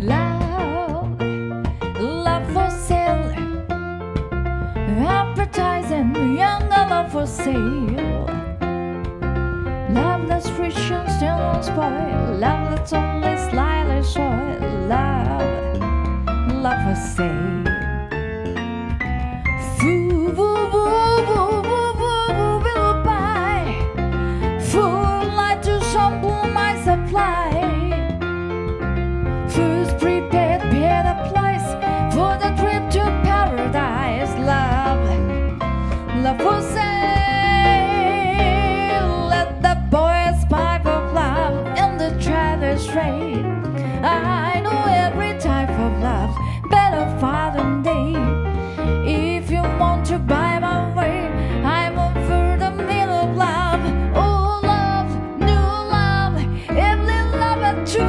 Love sail. Love that's rich and still unspoiled, love that's only slightly soiled, love, love for sale. Foo, woo, woo, woo, woo, woo, will buy. Fool, like to sample my supply. Food's prepared, paid a price for the trip to paradise. Love, love for sale. Let the boys pipe of love in the trailer straight. I know every type of love, better far than day. If you want to buy my way, I'm over the middle of love. Oh, love, new love, every love and true.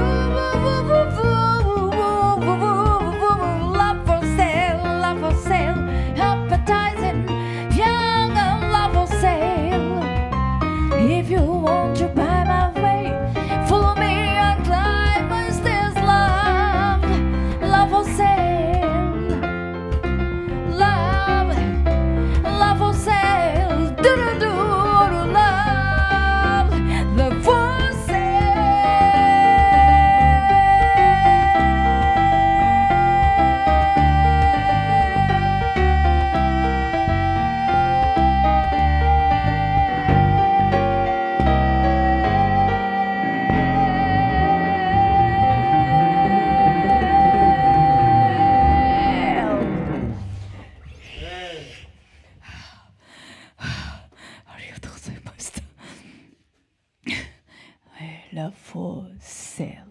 Love for sale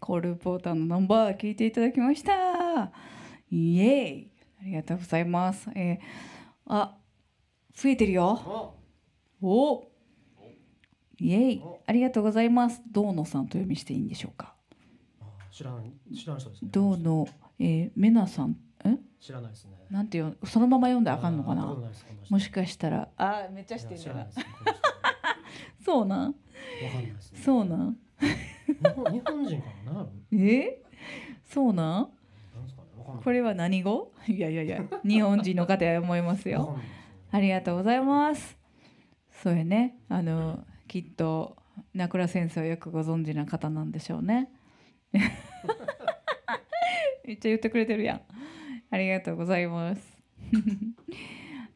コールポーターのナンバー聴いていただきました。イエーイ、ありがとうございます。えー、あ、増えてるよ。お、イエーイ、ありがとうございます。堂野さんと読みしていいんでしょうか。知らない、知らないそうですね。堂野、えー、めなさん、ん？知らないですね。なんていう、そのまま読んだらあかんのかな。もしかしたら、あ、めっちゃしてるな。そうなん。わかんないですね。そうなん。日本人かな。え？そうなん。これは何語？いやいやいや、日本人の方は思いますよ。ありがとうございます。そうやね、あのきっと名倉先生をよくご存知な方なんでしょうね。めっちゃ言ってくれてるやん。ありがとうございます。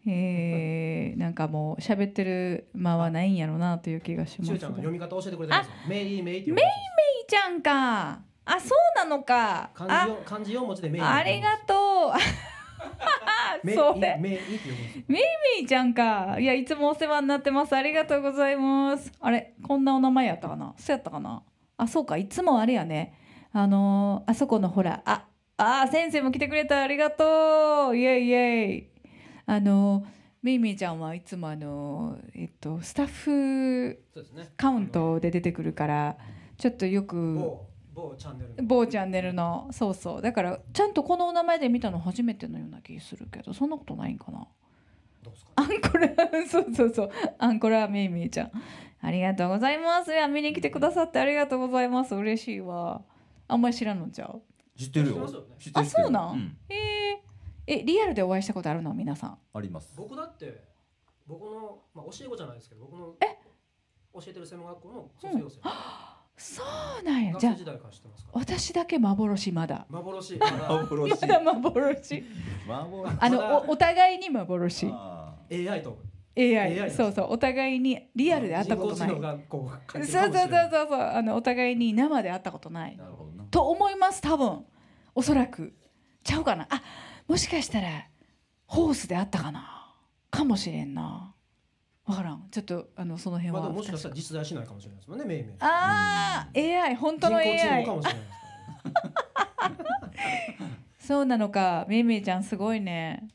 えー、なんかもう喋ってる間はないんやろうなという気がします。ちゅうちゃんの読み方教えてくれてます。メイメイって。メイメイちゃんか。あ、そうなのか。漢字を漢字四文字でメイ。ありがとう。そうね。メイメイって読むんです。メイメイちゃんか。いや、いつもお世話になってます。ありがとうございます。あれ、こんなお名前やったかな。そうやったかな。あ、そうか。いつもあれやね。あのー、あそこのほら、ああー、先生も来てくれた。ありがとう。イエイイエイ。あのめいめいちゃんはいつもあの、えっと、スタッフカウントで出てくるから、ね、ちょっとよく某チャンネルの某チャンネルのそうそうだからちゃんとこのお名前で見たの初めてのような気するけど、そんなことないんかな。どうすかアンコラそうそうそう、アンコラめいめいちゃん、ありがとうございます。いや、見に来てくださってありがとうございます。嬉しいわ。あんまり知らんのちゃう。知ってるよ。あ、そうなん、うん、えーえ、リアルでお会いしたことあるの皆さん。あります。僕だって僕の、まあ、教え子じゃないですけど、僕のえ教えてる専門学校の卒業生、うん、そうなんや。じゃあ私だけ幻まだ幻まだ幻まだ幻あの お, お互いに幻 エーアイ と エーアイ そうそう、お互いにリアルで会ったことない。人工知能がこう関係するかもしれない。そうそうそうそう、あのお互いに生で会ったことない。なるほどなと思います。多分おそらくちゃうかな。あ、もしかしたらホースであったかな、かもしれんな。わからん。ちょっとあのその辺は。まあもしかしたら実在しないかもしれないですもんね。めいめい。ああ、エーアイ 本当の エーアイ。人工知能かもしれないですからね。そうなのか。めいめいちゃんすごいね。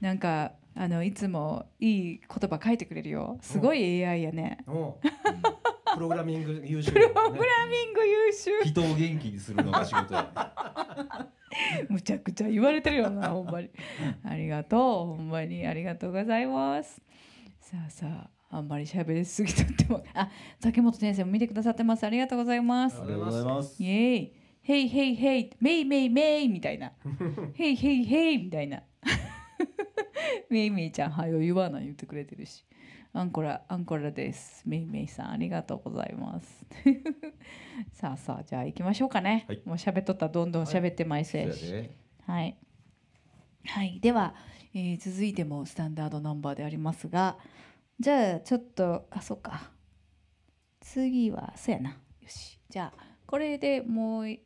なんかあのいつもいい言葉書いてくれるよ。すごい エーアイ やね。プログラミング優秀。プログラミング優秀。人を元気にするのが仕事や。むちゃくちゃ言われてるよな、ほんまに。ありがとう、ほんまにありがとうございます。さあさあ、あんまり喋りすぎとっても、あ、竹本先生も見てくださってます。ありがとうございます。ありがとうございます。イエイ、ヘイヘイヘイ、メイメイメイみたいな、ヘイヘイヘイみたいな。メイメイちゃんはよ言わない言ってくれてるし、アンコラアンコラです、メイメイさんありがとうございます。さあさあ、じゃあ行きましょうかね、はい、もう喋っとったらどんどん喋ってまいせ、はいはい、はい、では、えー、続いてもスタンダードナンバーでありますが、じゃあちょっとあそっか次はそうやな、よし、じゃあこれでもうえ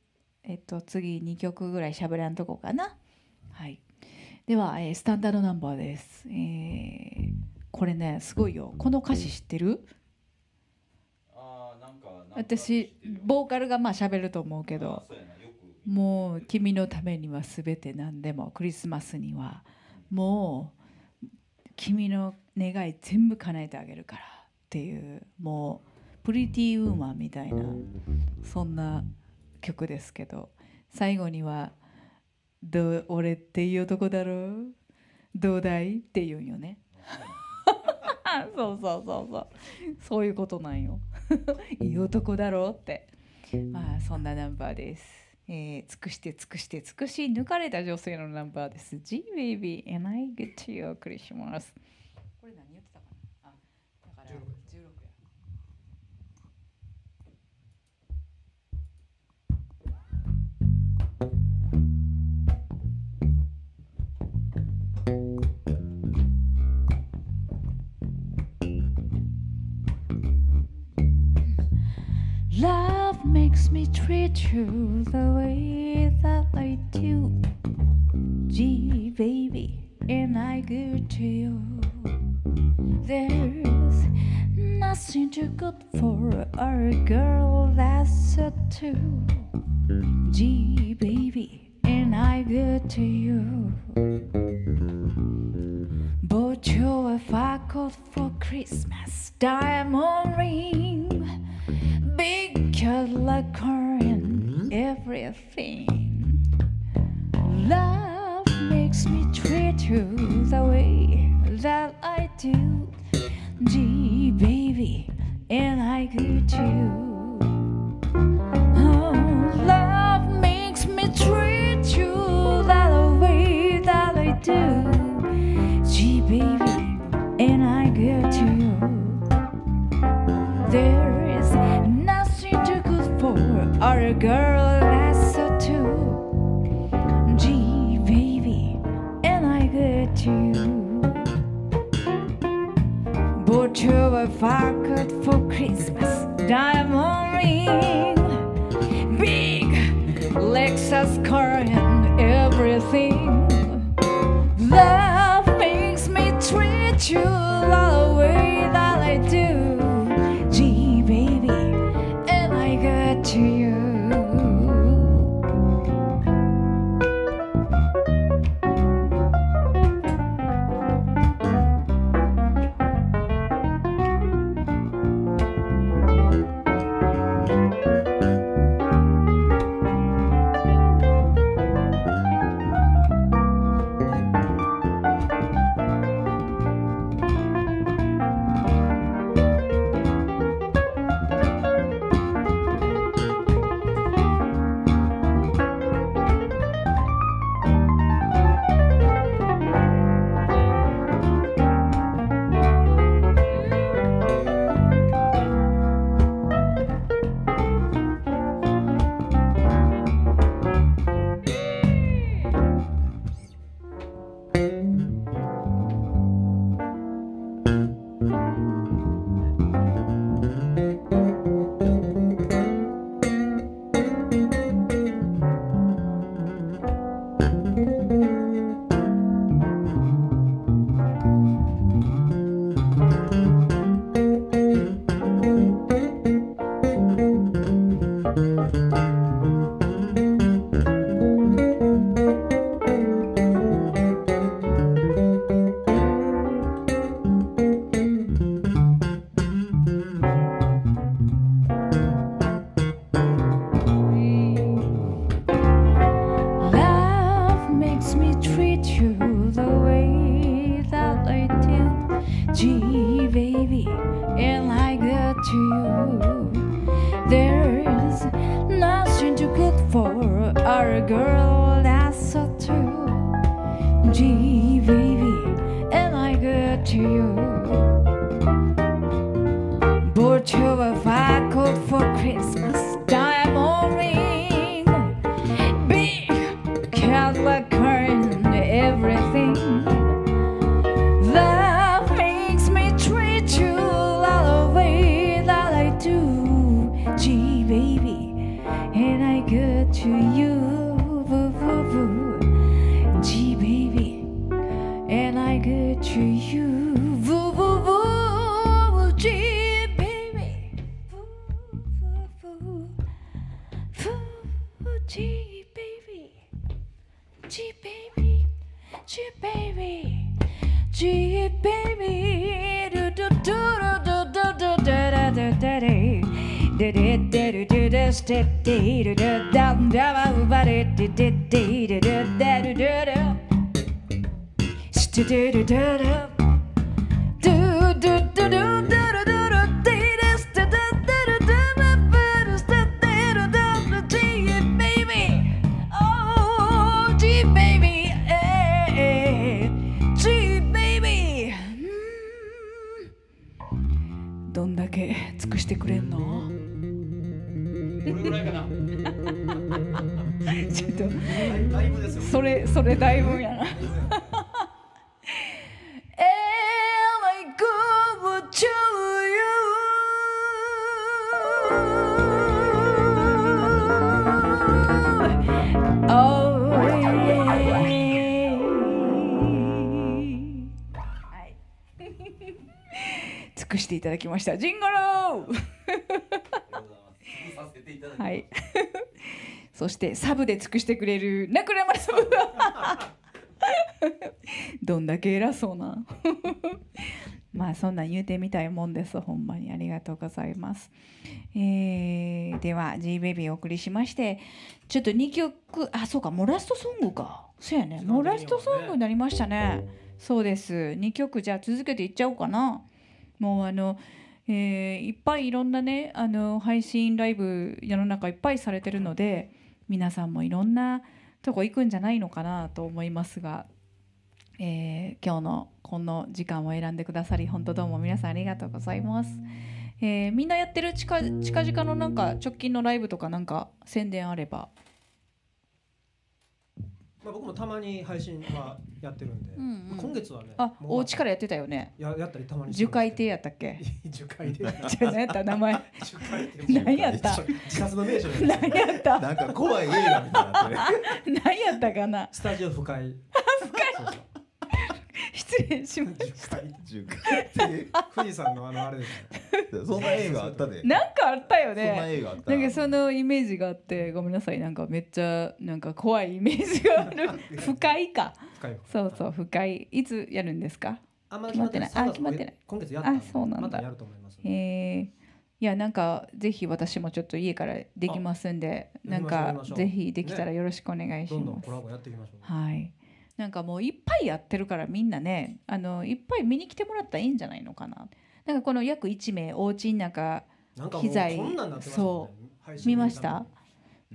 っと次にきょくぐらいしゃべらんとこかな。はい、では、えー、スタンダードナンバーです、えー、これねすごいよ、この歌詞知ってる？あー、なんか、なんか私ボーカルがまあしゃべると思うけど、そうやな、よくもう君のためにはすべて何でも、クリスマスにはもう君の願い全部叶えてあげるからっていう、もうプリティーウーマンみたいなそんな曲ですけど、最後にはどう俺っていい男だろうどうだいって言うんよね。そうそうそうそう、そういうことなんよ。いい男だろうって、まあそんなナンバーです。えー、尽くして尽くして尽くし抜かれた女性のナンバーです。 G baby and I get you Christmas。 これ何言ってたかな、あ、だからじゅうろくや。Love makes me treat you the way that I do. Gee, baby, and I go to you. There's nothing too good for a girl that's a two. Gee, baby, and I go to you. Bought you a fuck for Christmas, diamond ring.Big Cadillac car and everything. Love makes me treat you the way that I do. Gee, baby, and I go to you. Oh, love makes me treat you that way that I do. Gee, baby, and I go to you. There.Or a girl that's so too. Gee, baby, and I get you. Bought you a bucket for Christmas, diamond ring, big Lexus car and everything. Love makes me treat you the way that I do. Gee, baby, and I get you.Girl, that's so true. Gee, baby, to you. Bought you a vacuum for Christmas diamond ring, big Cadillac car and everything. Love makes me treat you all the way that I do. Gee, baby, and I got to you. Boo, boo, boo. Gee, baby.And I get to you, woo woo woo, gee baby, woo woo woo, woo gee baby, gee baby, gee baby, gee baby, do do do do do do do da da da da. Did it, did it, did it, did it, did it, down down, but it did it, did it, did it.Do do do do do do do do do this do do do do do do baby, oh gee baby, gee baby。 どんだけ尽くしてくれんの？これぐらいかな。ちょっとそれそれだいぶやな。尽くしていただきました。ジンゴローはい。そしてサブで尽くしてくれるナクラマサブどんだけ偉そうなまあそんなん言うてみたいもんです。ほんまにありがとうございます、えー、では G ベビーお送りしまして、ちょっとにきょく、あそうか、もうラストソングか、そうやね、もうラストソングになりましたね。そうです、にきょくじゃあ続けていっちゃおうかな。もうあの、えー、いっぱいいろんなね、あの配信ライブ世の中いっぱいされてるので、皆さんもいろんなとこ行くんじゃないのかなと思いますが、えー、今日のこの時間を選んでくださり本当どうも皆さんありがとうございます、えー、みんなやってる近々のなんか直近のライブとかなんか宣伝あれば。まあ僕もたまに配信はやってるんで、うん、うん、今月はね、あ、お家からやってたよね。ややったりたまに。樹海亭やったっけ？樹海亭。じゃ何やった名前？樹海亭。何やった？自殺の名所。何やった？なんか怖い映画みたいなね。何やったかな？スタジオ不快。不快。失礼しました。樹海亭。富士山のあのあれですね。そんな映画あったで。なんかあったよね。そんな映画あった。なんかそのイメージがあって、ごめんなさい、なんかめっちゃなんか怖いイメージがある。不快か。そうそう不快。いつやるんですか？あんま決まってない。あ決まってない。今月やった。あそうなんだ。またやると思います。へえ。いやなんかぜひ私もちょっと家からできますんで、なんかぜひできたらよろしくお願いします。どんどんコラボやっていきましょう。はい。なんかもういっぱいやってるからみんなね、あのいっぱい見に来てもらったらいいんじゃないのかな。なんかこの約いちめいお家の中機材そう見ました。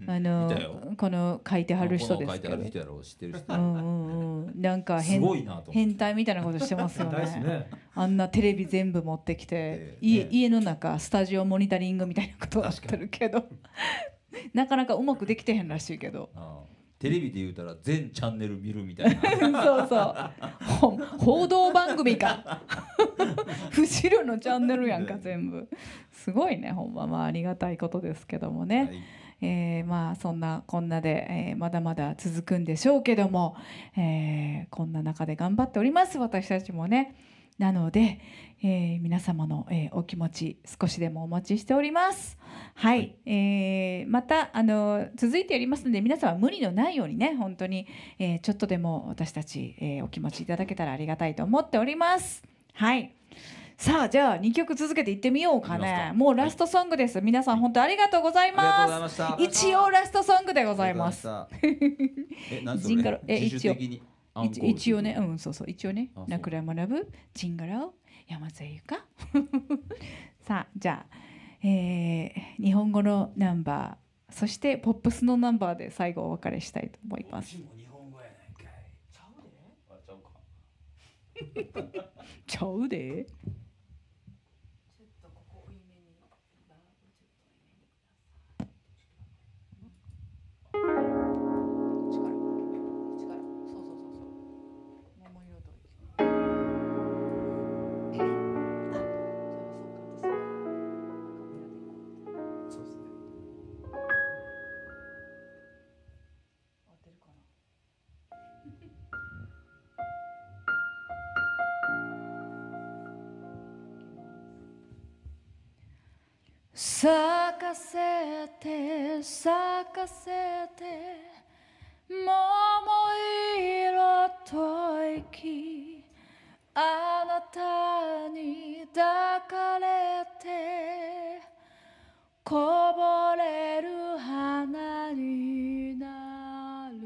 あのこの書いてはる人ですけど。うんうん。なんか変変態みたいなことしてますよね。あんなテレビ全部持ってきて家家の中スタジオモニタリングみたいなことやってるけど、なかなかうまくできてへんらしいけど。テレビで言うたら全チャンネル見るみたいなそうそう報道番組か不知るのチャンネルやんか全部すごいねほんま、まあ、ありがたいことですけどもね、はい、えー、まあそんなこんなで、えー、まだまだ続くんでしょうけども、えー、こんな中で頑張っております私たちもね。なので、えー、皆様の、えー、お気持ち少しでもお待ちしております。はい、はい、えー、またあの続いてやりますので皆様無理のないようにね本当に、えー、ちょっとでも私たち、えー、お気持ちいただけたらありがたいと思っております。はい。さあじゃあにきょく続けていってみようかね。もうラストソングです。はい、皆さん本当ありがとうございます。一応ラストソングでございます。えなんそれ？自主的に。一応ね、うん、そうそう、一応ね、ナクラマラブ、ジンガラオ、山添ゆか。さあ、じゃあ、えー、日本語のナンバー、そしてポップスのナンバーで最後お別れしたいと思います。日本語やないかい。ちゃうね。ちゃうか。ちゃうで。咲かせて咲かせて桃色と息、あなたに抱かれてこぼれる花になる。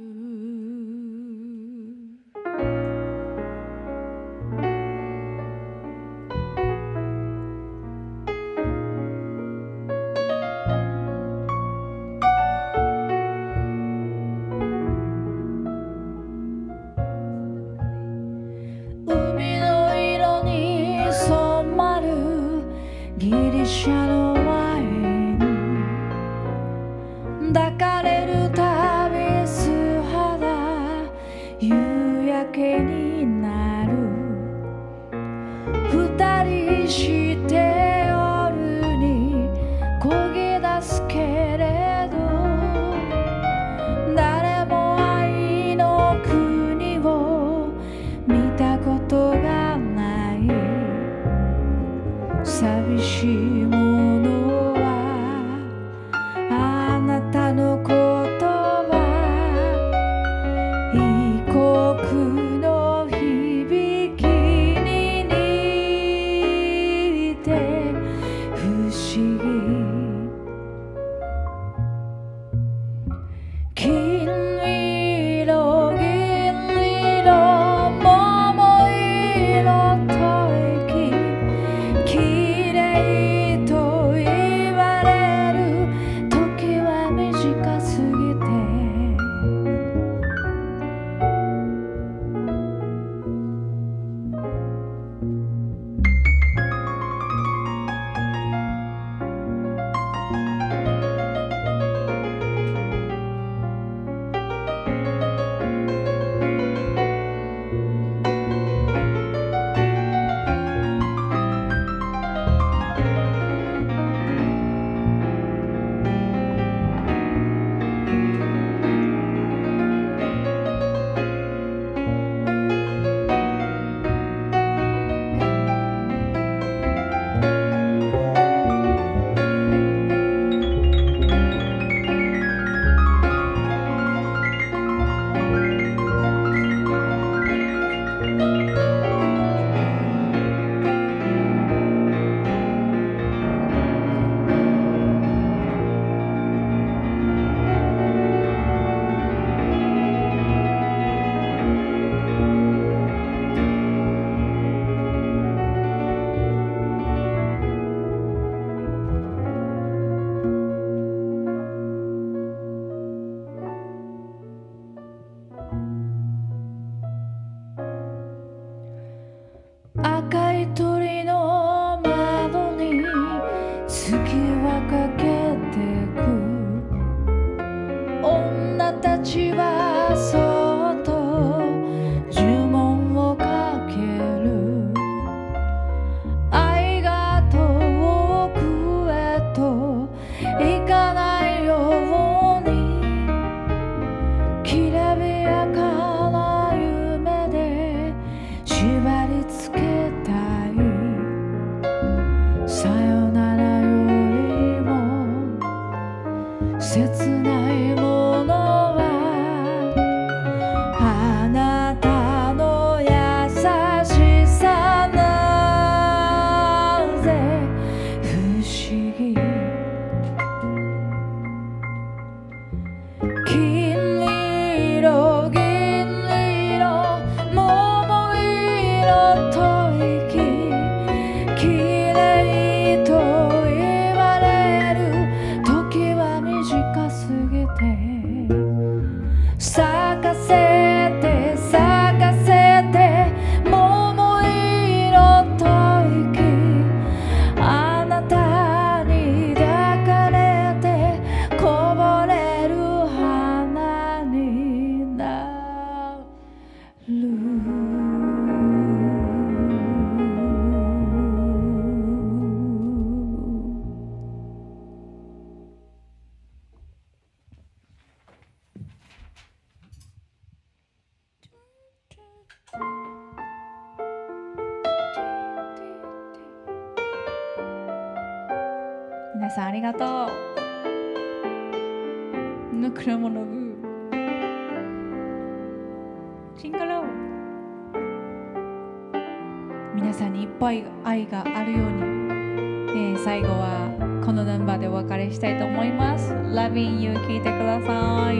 縛りつけたい。皆さんありがとう。ぬくらものぶ。チンカロー。皆さんにいっぱい愛があるように、えー、最後はこのナンバーでお別れしたいと思います。 Loving You 聴いてください。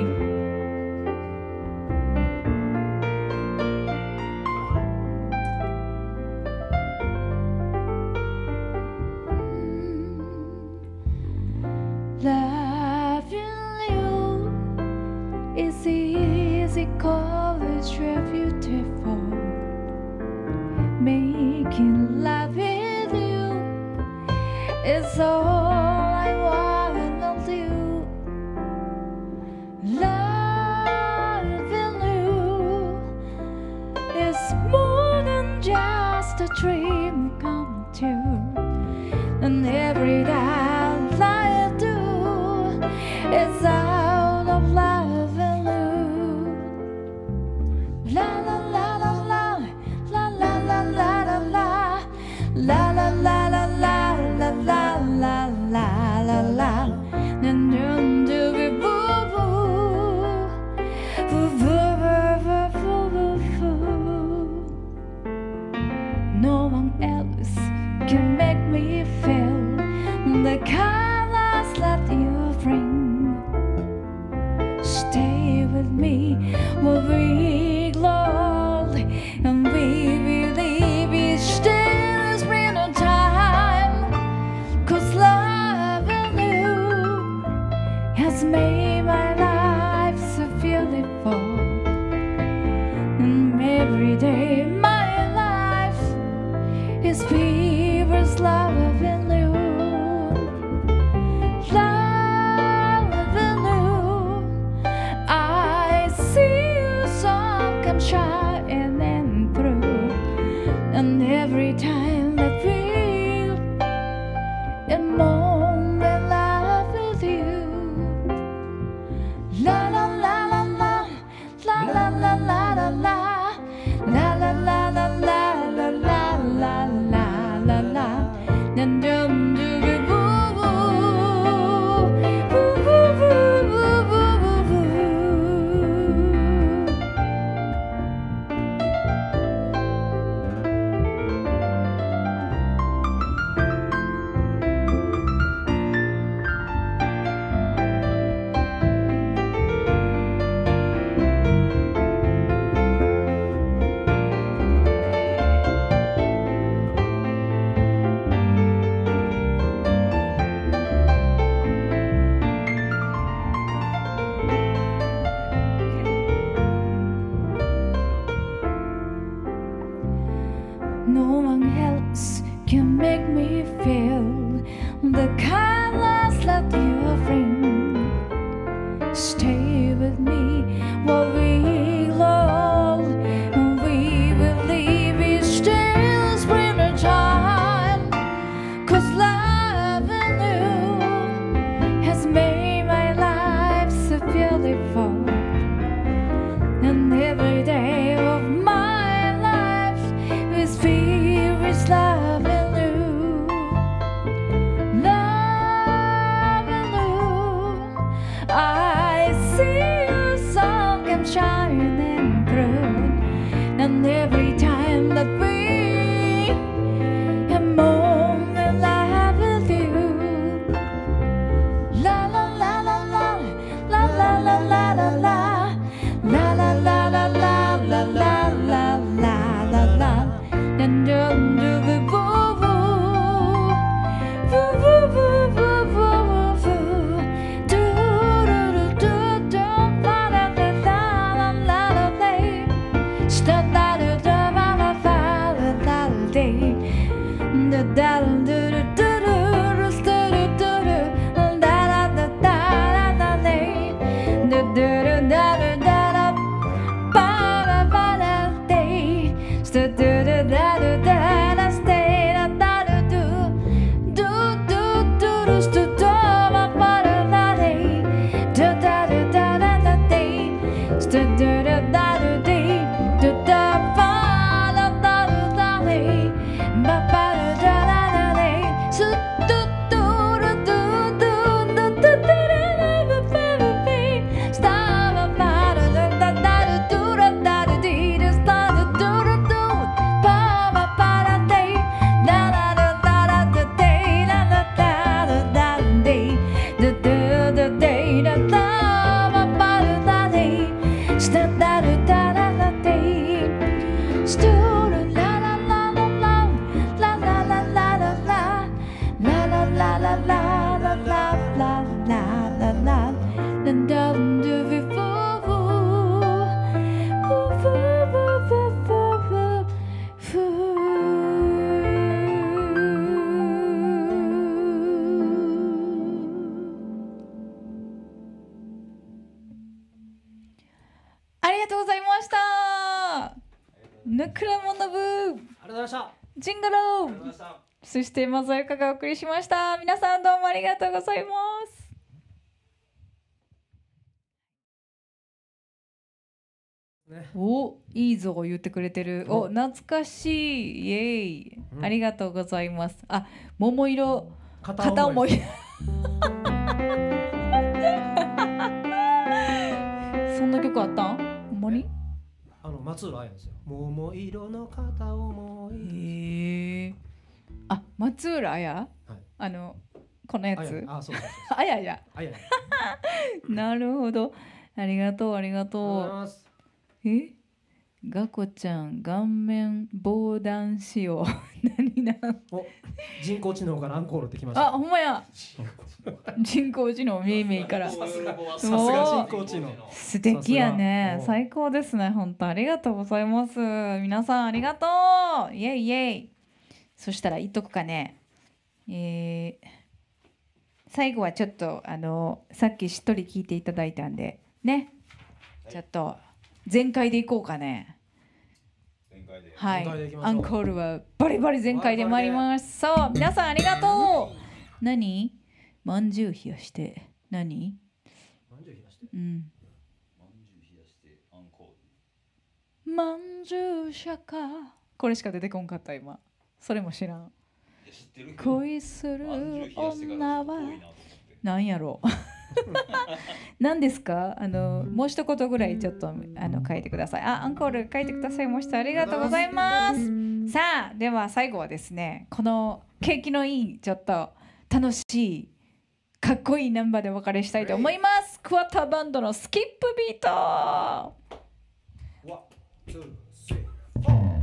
くらもの部、ありがとうございました。ジンガロー、そしてまぞやかがお送りしました。皆さんどうもありがとうございます。ね、お、いいぞ言ってくれてる。お、懐かしい、イエイ、うん、ありがとうございます。あ、桃色片思い。そんな曲あったん？ほんまに？あの松浦綾ですよ。桃色の片思い。へえ。あ、松浦綾？はい、あのこのやつ。あ、そうそうそう。あやや。あやや。なるほど。ありがとうありがとう。え、ガコちゃん顔面防弾仕様。何なお、人工知能からアンコールってきました。あ、ほんまや。人工知能、めいめいから。さすが人工知能、素敵やね。最高ですね。本当ありがとうございます。皆さんありがとう。イエイイエイ。そしたら言っとくかね、えー、最後はちょっとあのさっきしっとり聞いていただいたんでね、ちょっと、はい、全開でいこうかね。はい、アンコールはバリバリ全開で参ります。さあ、皆さんありがとう。何？まんじゅう冷やして。何？まんじゅう冷やして。うん。まんじゅう冷やしてアンコール。まんじゅうしゃか。これしか出てこんかった今。それも知らん。恋する女はなんやろう。何ですか、あのもう一言ぐらいちょっとあの書いてください。あ、アンコール書いてくださいました。ありがとうございます。さあ、では最後はですね、この景気のいいちょっと楽しいかっこいいナンバーでお別れしたいと思います。クワタバンドのスキップビート。ワンツースリーフォー。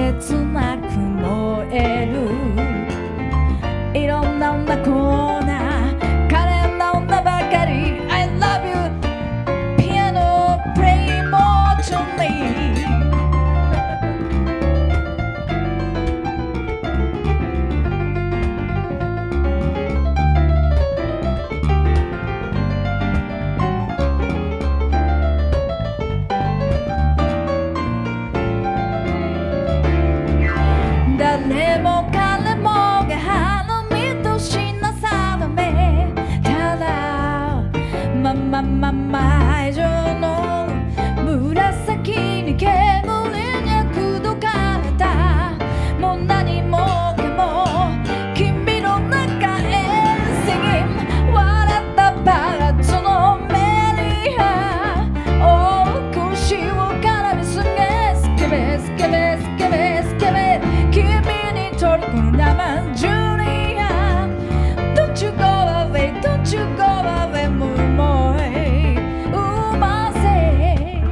切なく燃えるいろんな女コーナー可憐な女ばかり I love you ピアノ play more to me. Ooh, my say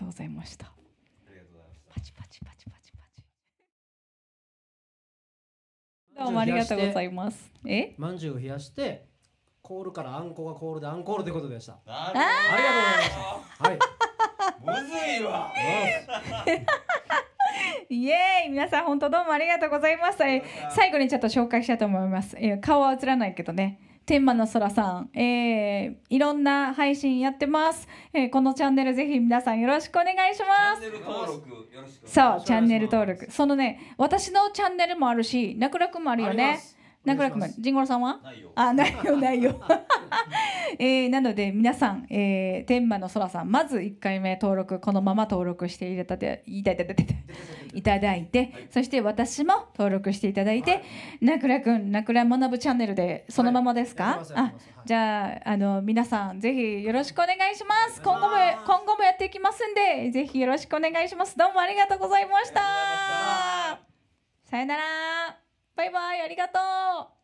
とうございました。パチパチパチパチパチ。どうもありがとうございます。えまんじゅうを冷やしてコールからアンコがコールでアンコールということでした。ありがとうございました。はい、むずいわ。イエーイ。皆さん本当どうもありがとうございました。え最後にちょっと紹介したいと思います。え顔は映らないけどね、天満の空さん、えー、いろんな配信やってます、えー、このチャンネルぜひ皆さんよろしくお願いします。チャンネル登録よろしく。そうチャンネル登録、そのね私のチャンネルもあるし楽々もあるよね。楽々もある。ジンゴロさんはないよ。あないよないよえー、なので皆さん、えー、天満の空さんまずいっかいめ登録このまま登録していただいて、そして私も登録していただいて、なくらくんなくら学ぶチャンネルでそのままですか。あじゃあ、あの皆さんぜひよろしくお願いします。今後も今後もやっていきますんでぜひよろしくお願いします。どうもありがとうございました。さよなら。バイバイ。ありがとう。